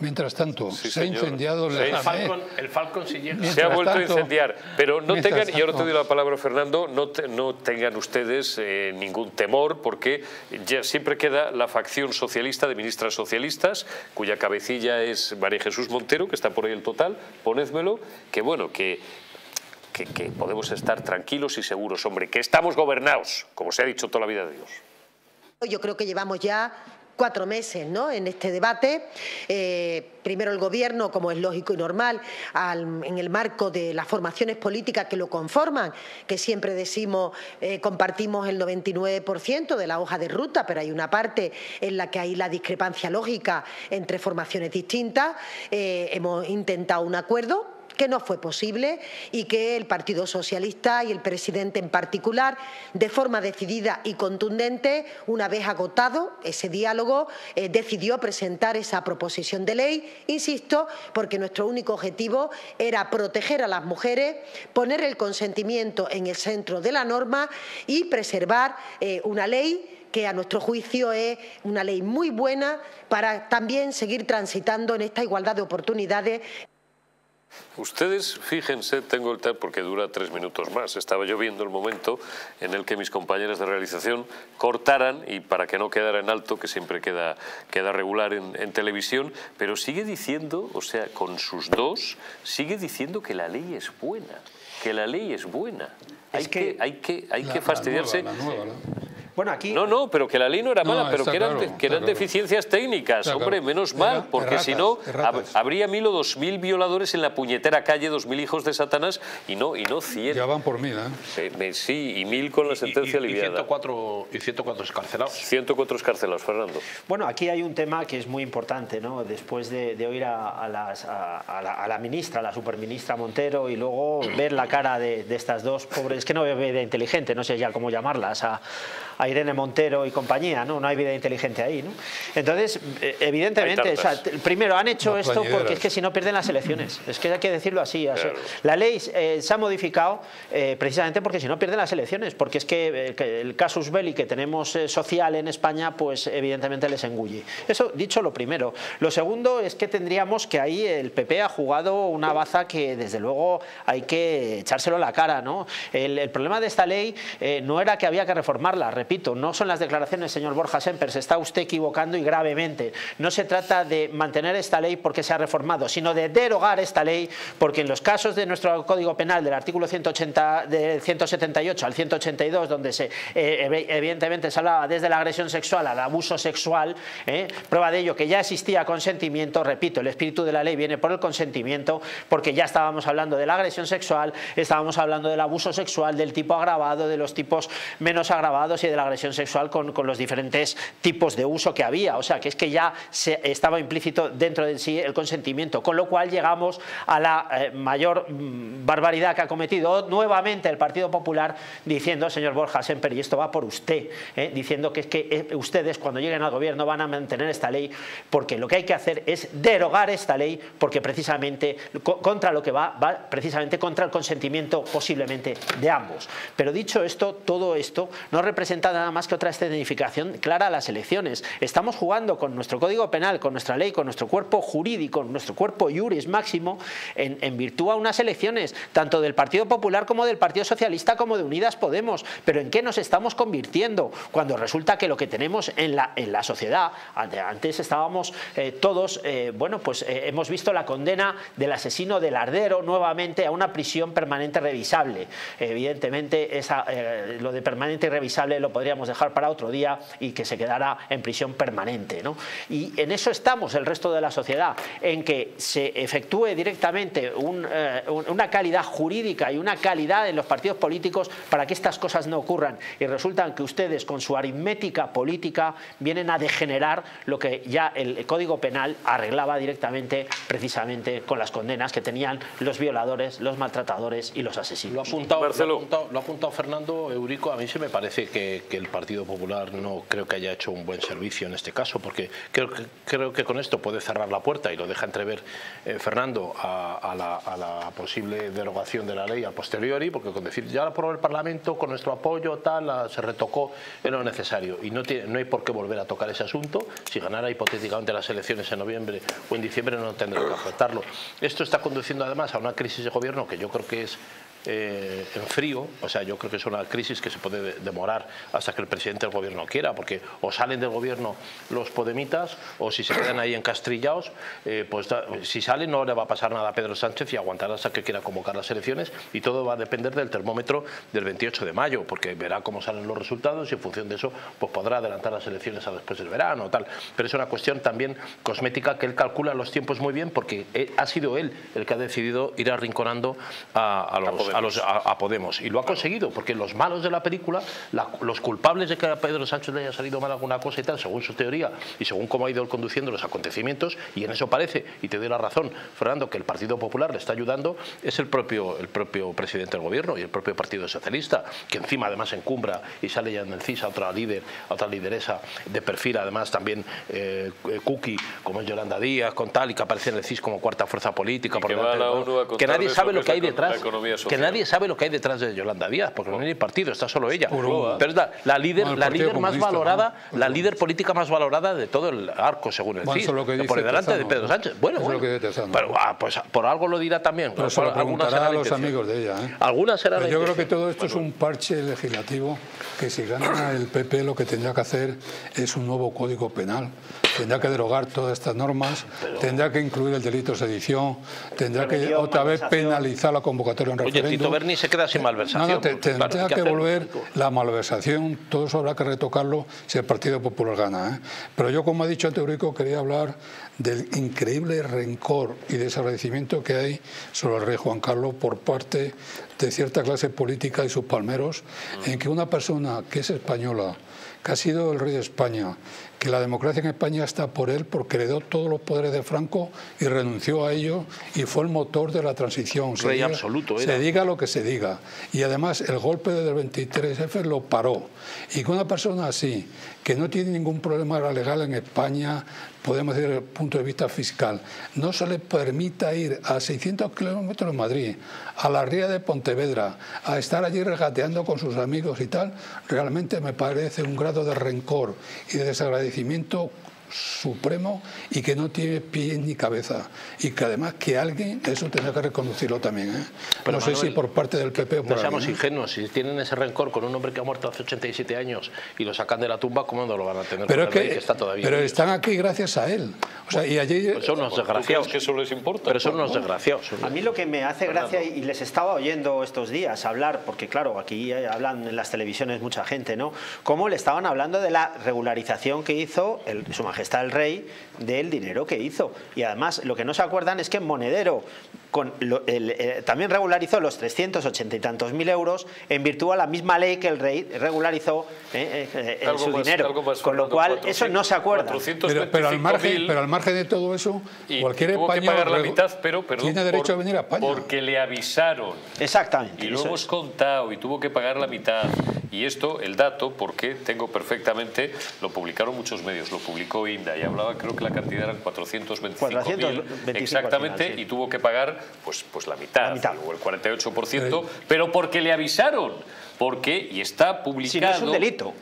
Mientras tanto, sí, se ha incendiado sí, el, Falcon, el Falcon si llega. Se ha vuelto tanto, a incendiar. Pero no tengan, tanto, y ahora te doy la palabra, Fernando, no, te, no tengan ustedes eh, ningún temor, porque ya siempre queda la facción socialista de ministras socialistas, cuya cabecilla es María Jesús Montero, que está por ahí el total, ponédmelo, que bueno, que... Que, que podemos estar tranquilos y seguros, hombre, que estamos gobernados, como se ha dicho toda la vida de Dios. Yo creo que llevamos ya cuatro meses, ¿no?, en este debate. Eh, primero el Gobierno, como es lógico y normal, al, en el marco de las formaciones políticas que lo conforman, que siempre decimos eh, compartimos el noventa y nueve por ciento de la hoja de ruta, pero hay una parte en la que hay la discrepancia lógica entre formaciones distintas. Eh, hemos intentado un acuerdo que no fue posible y que el Partido Socialista y el presidente en particular, de forma decidida y contundente, una vez agotado ese diálogo, eh, decidió presentar esa proposición de ley, insisto, porque nuestro único objetivo era proteger a las mujeres, poner el consentimiento en el centro de la norma y preservar eh, una ley que a nuestro juicio es una ley muy buena para también seguir transitando en esta igualdad de oportunidades. Ustedes, fíjense, tengo el tal porque dura tres minutos más. Estaba yo viendo el momento en el que mis compañeras de realización cortaran, y para que no quedara en alto, que siempre queda, queda regular en, en televisión, pero sigue diciendo, o sea, con sus dos, sigue diciendo que la ley es buena, que la ley es buena. Hay que, hay que, hay que fastidiarse... La nueva, la nueva. Bueno, aquí... No, no, pero que la ley no era mala, no, pero que eran, claro, que eran deficiencias técnicas. Claro. Hombre, menos mal, porque si no habría mil o dos mil violadores en la puñetera calle, dos mil hijos de Satanás, y no, y no cien. Ya van por mil, ¿eh? eh sí, y mil con la sentencia y, y, y aliviada. ciento cuatro, y ciento cuatro escarcelados. ciento cuatro escarcelados, Fernando. Bueno, aquí hay un tema que es muy importante, ¿no? Después de, de oír a, a, las, a, a, la, a la ministra, a la superministra Montero, y luego ver la cara de, de estas dos pobres, es que no veo vida inteligente, no sé ya cómo llamarlas, a... a a Irene Montero y compañía, ¿no? No hay vida inteligente ahí, ¿no? Entonces, evidentemente, o sea, primero han hecho esto porque es que si no pierden las elecciones. Es que hay que decirlo así. Claro. O sea, la ley eh, se ha modificado eh, precisamente porque si no pierden las elecciones, porque es que eh, el casus belli que tenemos eh, social en España, pues evidentemente les engulle. Eso dicho lo primero. Lo segundo es que tendríamos que ahí el P P ha jugado una baza que desde luego hay que echárselo a la cara, ¿no? El, el problema de esta ley eh, no era que había que reformarla, repito, no son las declaraciones, señor Borja Semper, se está usted equivocando y gravemente. No se trata de mantener esta ley porque se ha reformado, sino de derogar esta ley porque en los casos de nuestro Código Penal, del artículo ciento ochenta, del ciento setenta y ocho al ciento ochenta y dos, donde se eh, evidentemente se hablaba desde la agresión sexual al abuso sexual, eh, prueba de ello que ya existía consentimiento, repito, el espíritu de la ley viene por el consentimiento porque ya estábamos hablando de la agresión sexual, estábamos hablando del abuso sexual, del tipo agravado, de los tipos menos agravados y de la la agresión sexual con, con los diferentes tipos de uso que había. O sea, que es que ya se estaba implícito dentro de sí el consentimiento, con lo cual llegamos a la eh, mayor mm, barbaridad que ha cometido nuevamente el Partido Popular diciendo, señor Borja Semper, y esto va por usted, eh, diciendo que es que eh, ustedes cuando lleguen al gobierno van a mantener esta ley, porque lo que hay que hacer es derogar esta ley, porque precisamente co contra lo que va, va precisamente contra el consentimiento posiblemente de ambos. Pero dicho esto, todo esto no representa nada más que otra escenificación clara a las elecciones. Estamos jugando con nuestro Código Penal, con nuestra ley, con nuestro cuerpo jurídico, nuestro cuerpo iuris máximo, en, en virtud a unas elecciones, tanto del Partido Popular como del Partido Socialista, como de Unidas Podemos. Pero ¿en qué nos estamos convirtiendo? Cuando resulta que lo que tenemos en la, en la sociedad, antes estábamos eh, todos, eh, bueno, pues eh, hemos visto la condena del asesino del Ardero nuevamente a una prisión permanente revisable. Evidentemente, esa, eh, lo de permanente y revisable lo podríamos dejar para otro día y que se quedará en prisión permanente, ¿no? Y en eso estamos el resto de la sociedad, en que se efectúe directamente un, eh, una calidad jurídica y una calidad en los partidos políticos para que estas cosas no ocurran, y resultan que ustedes con su aritmética política vienen a degenerar lo que ya el Código Penal arreglaba directamente, precisamente con las condenas que tenían los violadores, los maltratadores y los asesinos. Lo ha apuntado, lo ha apuntado, lo ha apuntado Fernando Eurico. A mí se me parece que, que el Partido Popular no creo que haya hecho un buen servicio en este caso, porque creo que, creo que con esto puede cerrar la puerta, y lo deja entrever eh, Fernando, a, a, la, a la posible derogación de la ley a posteriori, porque con decir ya la aprobó el Parlamento, con nuestro apoyo tal, la, se retocó, era lo necesario, y no, tiene, no hay por qué volver a tocar ese asunto. Si ganara hipotéticamente las elecciones en noviembre o en diciembre, no tendrá que afectarlo. Esto está conduciendo además a una crisis de gobierno que yo creo que es Eh, en frío, o sea, yo creo que es una crisis que se puede de demorar hasta que el presidente del gobierno quiera, porque o salen del gobierno los podemitas, o si se quedan ahí encastrillados, eh, pues da, si salen no le va a pasar nada a Pedro Sánchez y aguantará hasta que quiera convocar las elecciones, y todo va a depender del termómetro del veintiocho de mayo, porque verá cómo salen los resultados y en función de eso pues podrá adelantar las elecciones a después del verano o tal. Pero es una cuestión también cosmética, que él calcula los tiempos muy bien, porque he, ha sido él el que ha decidido ir arrinconando a, a los... A, los, a, a Podemos, y lo ha conseguido, porque los malos de la película, la, los culpables de que a Pedro Sánchez le haya salido mal alguna cosa y tal, según su teoría y según cómo ha ido conduciendo los acontecimientos, y en eso parece, y te doy la razón Fernando, que el Partido Popular le está ayudando, es el propio, el propio presidente del gobierno y el propio Partido Socialista, que encima además encumbra y sale ya en el CIS a otra líder, a otra lideresa de perfil, además también eh, cookie, como es Yolanda Díaz, con tal, y que aparece en el CIS como cuarta fuerza política, por que, delante, que nadie sabe lo que hay detrás, que nadie sabe lo que hay detrás de Yolanda Díaz, porque no hay partido, está solo ella. Pero es la, la líder, no, la líder más valorada, ¿no? La líder política más valorada de todo el arco, según el CIS, bueno, por delante Tezano, de Pedro Sánchez. Bueno, bueno. Lo que pero, ah, pues por algo lo dirá también. Pero se lo preguntará a los amigos de ella, ¿eh? Alguna será la yo creo que todo esto bueno. es un parche legislativo, que si gana el P P lo que tendrá que hacer es un nuevo Código Penal. Tendrá que derogar todas estas normas, pero tendrá que incluir el delito de sedición, tendrá que otra vez penalizar la convocatoria en referéndum. Oye, Tito Berni se queda sin malversación. No, no, te, tendrá claro, que, que volver la malversación, todo eso habrá que retocarlo si el Partido Popular gana, ¿eh? Pero yo, como ha dicho Teórico, quería hablar del increíble rencor y desagradecimiento que hay sobre el rey Juan Carlos por parte de cierta clase política y sus palmeros, mm. en que una persona que es española, que ha sido el rey de España, que la democracia en España está por él porque heredó todos los poderes de Franco y renunció a ellos y fue el motor de la transición. Se rey diga, absoluto era. Se diga lo que se diga. Y además el golpe del veintitrés efe lo paró. Y que una persona así, que no tiene ningún problema legal en España, podemos decir desde el punto de vista fiscal, no se le permita ir a seiscientos kilómetros de Madrid, a la ría de Pontevedra, a estar allí regateando con sus amigos y tal, realmente me parece un grado de rencor y de desagradecimiento supremo y que no tiene pies ni cabeza, y que además que alguien eso tendrá que reconducirlo también, ¿eh? Pero no Manuel, sé si por parte del P P o por no alguien, seamos ¿eh? ingenuos, si tienen ese rencor con un hombre que ha muerto hace ochenta y siete años y lo sacan de la tumba, ¿cómo no lo van a tener? Pero, es que, que está todavía pero están aquí gracias a él, o sea, y allí, pero son unos desgraciados, que eso les importa, pero son unos desgraciados. A mí lo que me hace gracia, y les estaba oyendo estos días hablar, porque claro, aquí hablan en las televisiones mucha gente, ¿no? Cómo le estaban hablando de la regularización que hizo el, su majestad está el rey del dinero que hizo, y además lo que no se acuerdan es que Monedero con lo, el, eh, también regularizó los trescientos ochenta y tantos mil euros en virtud a la misma ley que el rey regularizó eh, eh, eh, su más, dinero. Con lo cual, cuatro, eso no se acuerda. Pero, pero, al margen, pero al margen de todo eso, cualquier español pagar la mitad, pero, perdón, tiene derecho por, a venir a España. Porque le avisaron. Exactamente. Y lo hemos es. contado y tuvo que pagar la mitad. Y esto, el dato, porque tengo perfectamente, lo publicaron muchos medios, lo publicó INDA y hablaba, creo que la cantidad eran cuatrocientos veinticinco mil exactamente, final, sí. y tuvo que pagar pues, pues la mitad, la mitad, o el cuarenta y ocho por ciento, sí. pero porque le avisaron, porque, y está publicado... Si no es un delito.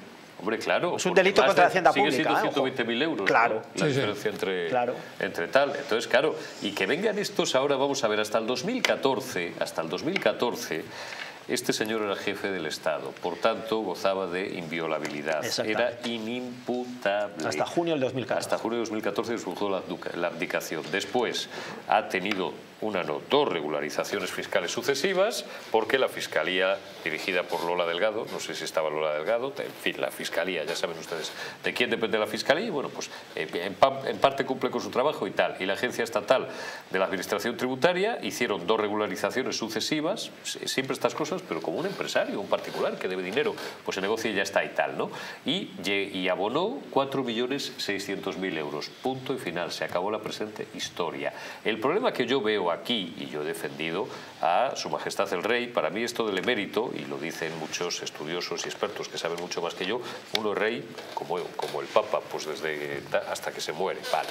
Hombre, claro. Es un delito contra la Hacienda Pública. Sigue siendo ciento veinte mil euros. Claro. ¿no? La sí, diferencia sí. Entre, claro. entre tal. Entonces, claro, y que vengan estos ahora, vamos a ver, hasta el dos mil catorce, hasta el dos mil catorce... Este señor era jefe del Estado, por tanto gozaba de inviolabilidad, era inimputable. Hasta junio del dos mil catorce. Hasta junio del dos mil catorce surgió la, la abdicación. Después ha tenido una no, dos regularizaciones fiscales sucesivas, porque la Fiscalía, dirigida por Lola Delgado, no sé si estaba Lola Delgado, en fin, la Fiscalía, ya saben ustedes de quién depende la Fiscalía, y bueno, pues en, en parte cumple con su trabajo y tal. Y la Agencia Estatal de la Administración Tributaria hicieron dos regularizaciones sucesivas, siempre estas cosas, pero como un empresario, un particular que debe dinero, pues el negocio ya está y tal, ¿no? Y, y abonó cuatro millones seiscientos mil euros, punto y final, se acabó la presente historia. El problema que yo veo aquí, y yo he defendido a Su Majestad el Rey, para mí esto del emérito, y lo dicen muchos estudiosos y expertos que saben mucho más que yo, uno es rey, como, como el Papa, pues desde hasta que se muere, vale.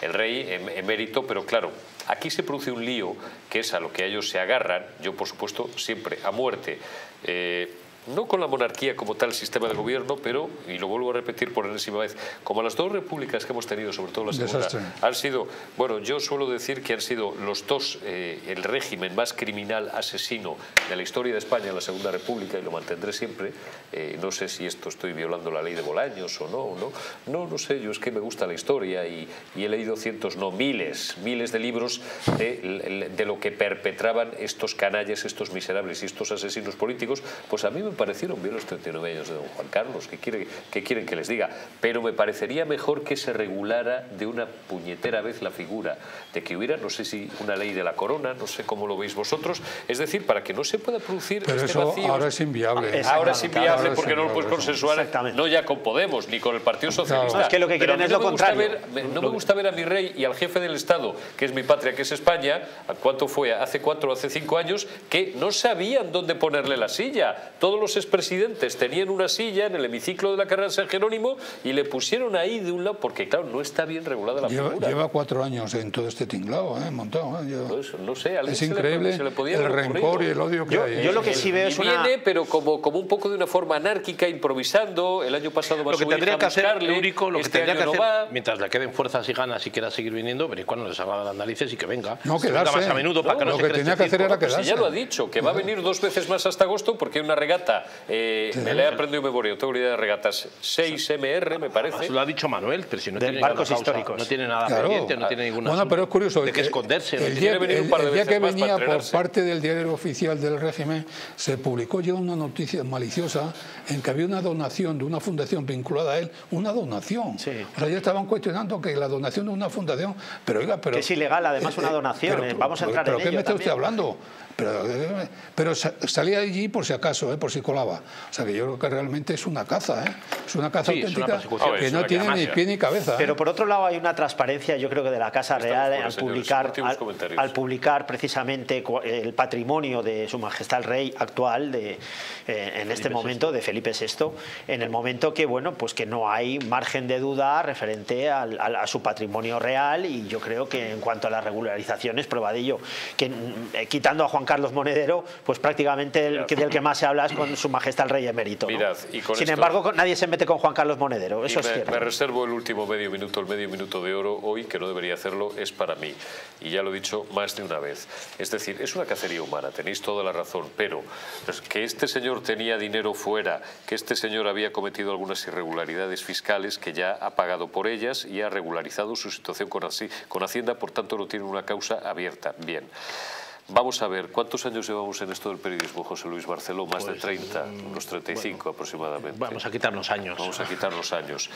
El rey em, emérito, pero claro, aquí se produce un lío que es a lo que ellos se agarran, yo por supuesto siempre amo muerte, eh, no con la monarquía como tal sistema de gobierno, pero, y lo vuelvo a repetir por enésima vez, como las dos repúblicas que hemos tenido, sobre todo la segunda, desastre. Han sido, bueno, yo suelo decir que han sido los dos, eh, el régimen más criminal asesino de la historia de España, la segunda república, y lo mantendré siempre, eh, no sé si esto estoy violando la ley de Bolaños o no, o no, no, no sé, yo es que me gusta la historia y, y he leído cientos, no, miles, miles de libros de, de lo que perpetraban estos canallas, estos miserables y estos asesinos políticos, pues a mí me parecieron bien los treinta y nueve años de don Juan Carlos, que, quiere, que quieren que les diga, pero me parecería mejor que se regulara de una puñetera vez la figura, de que hubiera, no sé si una ley de la corona, no sé cómo lo veis vosotros, es decir, para que no se pueda producir pero este eso vacío. Ahora es inviable. Ah, ahora es inviable ahora porque es inviable, no lo puedes consensuar, no ya con Podemos, ni con el Partido Socialista. Claro. No, es que lo que quieren es lo contrario. Ver, me, no me gusta ver a mi rey y al jefe del Estado, que es mi patria, que es España, ¿cuánto fue? Hace cuatro o hace cinco años, que no sabían dónde ponerle la silla. Todos los expresidentes tenían una silla en el hemiciclo de la carrera de San Jerónimo y le pusieron ahí de un lado, porque claro, no está bien regulada la lleva, figura. Lleva cuatro años en todo este tinglado, ¿eh? montado. ¿eh? Yo... Pues, no sé, es increíble se le, se le podía el ocurrir. Rencor y el odio que yo, hay. Yo lo que sí veo es una... viene, pero como, como un poco de una forma anárquica, improvisando, el año pasado va a subir a buscarle, lo único, lo que este tendría que hacer, no mientras le queden fuerzas y ganas y quiera seguir viniendo, pero cuando les haga las narices y que venga. No que quedarse. Venga más a menudo no, para que no lo se que tenía que hacer era quedarse. Si ya lo ha dicho, que va a venir dos veces más hasta agosto porque hay una regata. Eh, me la he aprendido de memoria, tengo idea de regatas seis M R, me parece. Además, lo ha dicho Manuel, pero si no tiene barcos causa, históricos. No tiene nada claro. pendiente, no tiene ninguna. Bueno, pero es curioso. De que esconderse. El, el día, venir un par de el día que venía por parte del diario oficial del régimen, se publicó ya una noticia maliciosa en que había una donación de una fundación vinculada a él, una donación. Sí. O sea, ya estaban cuestionando que la donación de una fundación, pero oiga, pero. Que es ilegal, además, eh, una donación. Pero, eh, vamos a entrar pero, en ¿Pero en qué ello me está también. usted hablando? Pero, pero salía allí por si acaso, ¿eh? por si colaba. O sea, que yo creo que realmente es una caza, ¿eh? es una caza sí, auténtica es una que no tiene ni pie ni cabeza. Pero ¿eh? por otro lado hay una transparencia, yo creo que de la Casa Real al publicar, al, al publicar precisamente el patrimonio de Su Majestad el Rey actual, de, eh, en este momento, de Felipe sexto, en el momento que, bueno, pues que no hay margen de duda referente al, al, a su patrimonio real, y yo creo que en cuanto a las regularizaciones, prueba de ello, que eh, quitando a Juan Carlos Monedero, pues prácticamente el, que, del que más se habla es con Su Majestad el Rey Emérito. ¿no? Mirad, y con Sin esto, embargo, nadie se mete con Juan Carlos Monedero, eso es me, cierto. Me reservo el último medio minuto, el medio minuto de oro hoy, que no debería hacerlo, es para mí. Y ya lo he dicho más de una vez. Es decir, es una cacería humana, tenéis toda la razón, pero pues, que este señor tenía dinero fuera, que este señor había cometido algunas irregularidades fiscales, que ya ha pagado por ellas y ha regularizado su situación con, con Hacienda, por tanto no tiene una causa abierta. Bien. Vamos a ver, ¿cuántos años llevamos en esto del periodismo, José Luis Barceló? Más pues, de treinta, unos treinta y cinco bueno, aproximadamente. Vamos a quitar los años. Vamos a quitar los años.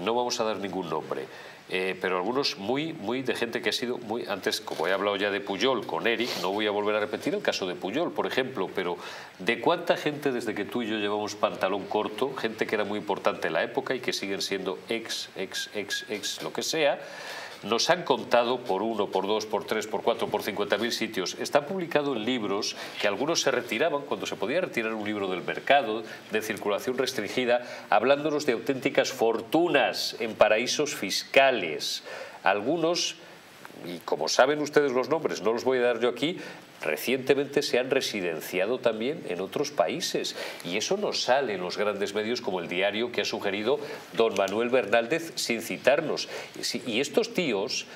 No vamos a dar ningún nombre, eh, pero algunos muy, muy de gente que ha sido muy... Antes, como he hablado ya de Pujol con Eric, no voy a volver a repetir el caso de Pujol, por ejemplo, pero ¿de cuánta gente desde que tú y yo llevamos pantalón corto, gente que era muy importante en la época y que siguen siendo ex, ex, ex, ex, lo que sea... Nos han contado por uno, por dos, por tres, por cuatro, por cincuenta mil sitios. Está publicado en libros que algunos se retiraban cuando se podía retirar un libro del mercado de circulación restringida, hablándonos de auténticas fortunas en paraísos fiscales. Algunos, y como saben ustedes los nombres, no los voy a dar yo aquí, recientemente se han residenciado también en otros países. Y eso no sale en los grandes medios como El Diario, que ha sugerido don Manuel Bernáldez sin citarnos. Y estos tíos,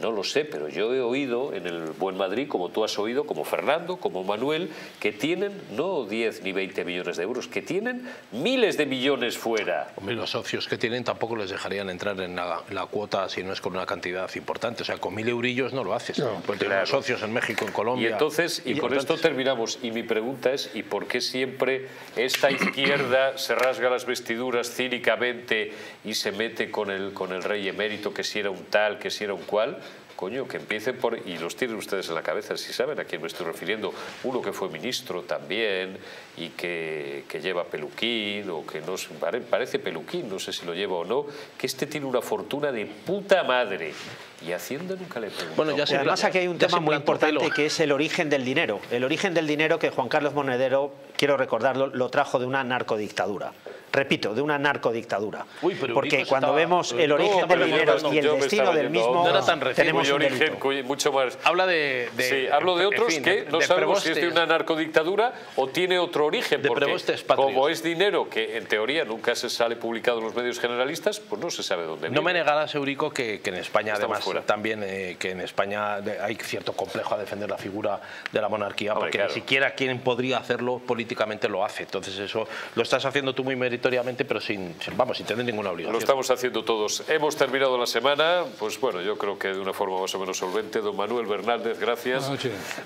no lo sé, pero yo he oído en el Buen Madrid, como tú has oído, como Fernando, como Manuel, que tienen no diez ni veinte millones de euros, que tienen miles de millones fuera. Hombre, los socios que tienen tampoco les dejarían entrar en la, la cuota si no es con una cantidad importante. O sea, con mil eurillos no lo haces. No, porque claro. Los socios en México, en Colombia... Y entonces, y, y con entonces... esto terminamos. Y mi pregunta es, ¿y por qué siempre esta izquierda se rasga las vestiduras cínicamente y se mete con el, con el rey emérito, que si era un tal, que si era un cual? Coño, que empiecen por... Y los tienen ustedes en la cabeza, si saben a quién me estoy refiriendo. Uno que fue ministro también y que, que lleva peluquín o que no... Parece peluquín, no sé si lo lleva o no. Que este tiene una fortuna de puta madre. Y Hacienda nunca le preguntó. Bueno, ya se además aquí hay un tema muy importante que es el origen del dinero. El origen del dinero que Juan Carlos Monedero, quiero recordarlo, lo trajo de una narcodictadura. Repito, de una narcodictadura. Uy, porque cuando estaba, vemos el origen del dinero y el destino del mismo, no era tan tenemos un origen mucho más. Habla de, de sí, hablo de otros en fin, que de, no de sabemos si es de una narcodictadura o tiene otro origen. De porque como es dinero que en teoría nunca se sale publicado en los medios generalistas, pues no se sabe dónde viene. No me negarás, Eurico, que, que en España además fuera. También eh, que en España hay cierto complejo a defender la figura de la monarquía, hombre, porque claro. Ni siquiera quien podría hacerlo políticamente lo hace. Entonces eso lo estás haciendo tú muy meritoso. Pero sin, vamos, sin tener ninguna obligación. Lo estamos haciendo todos. Hemos terminado la semana, pues bueno, yo creo que de una forma más o menos solvente. Don Manuel Bernáldez, gracias.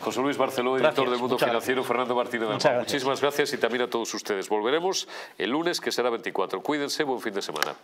José Luis Barceló, gracias, editor del Mundo Financiero. Gracias. Fernando Martínez. Gracias. Muchísimas gracias y también a todos ustedes. Volveremos el lunes, que será veinticuatro. Cuídense, buen fin de semana.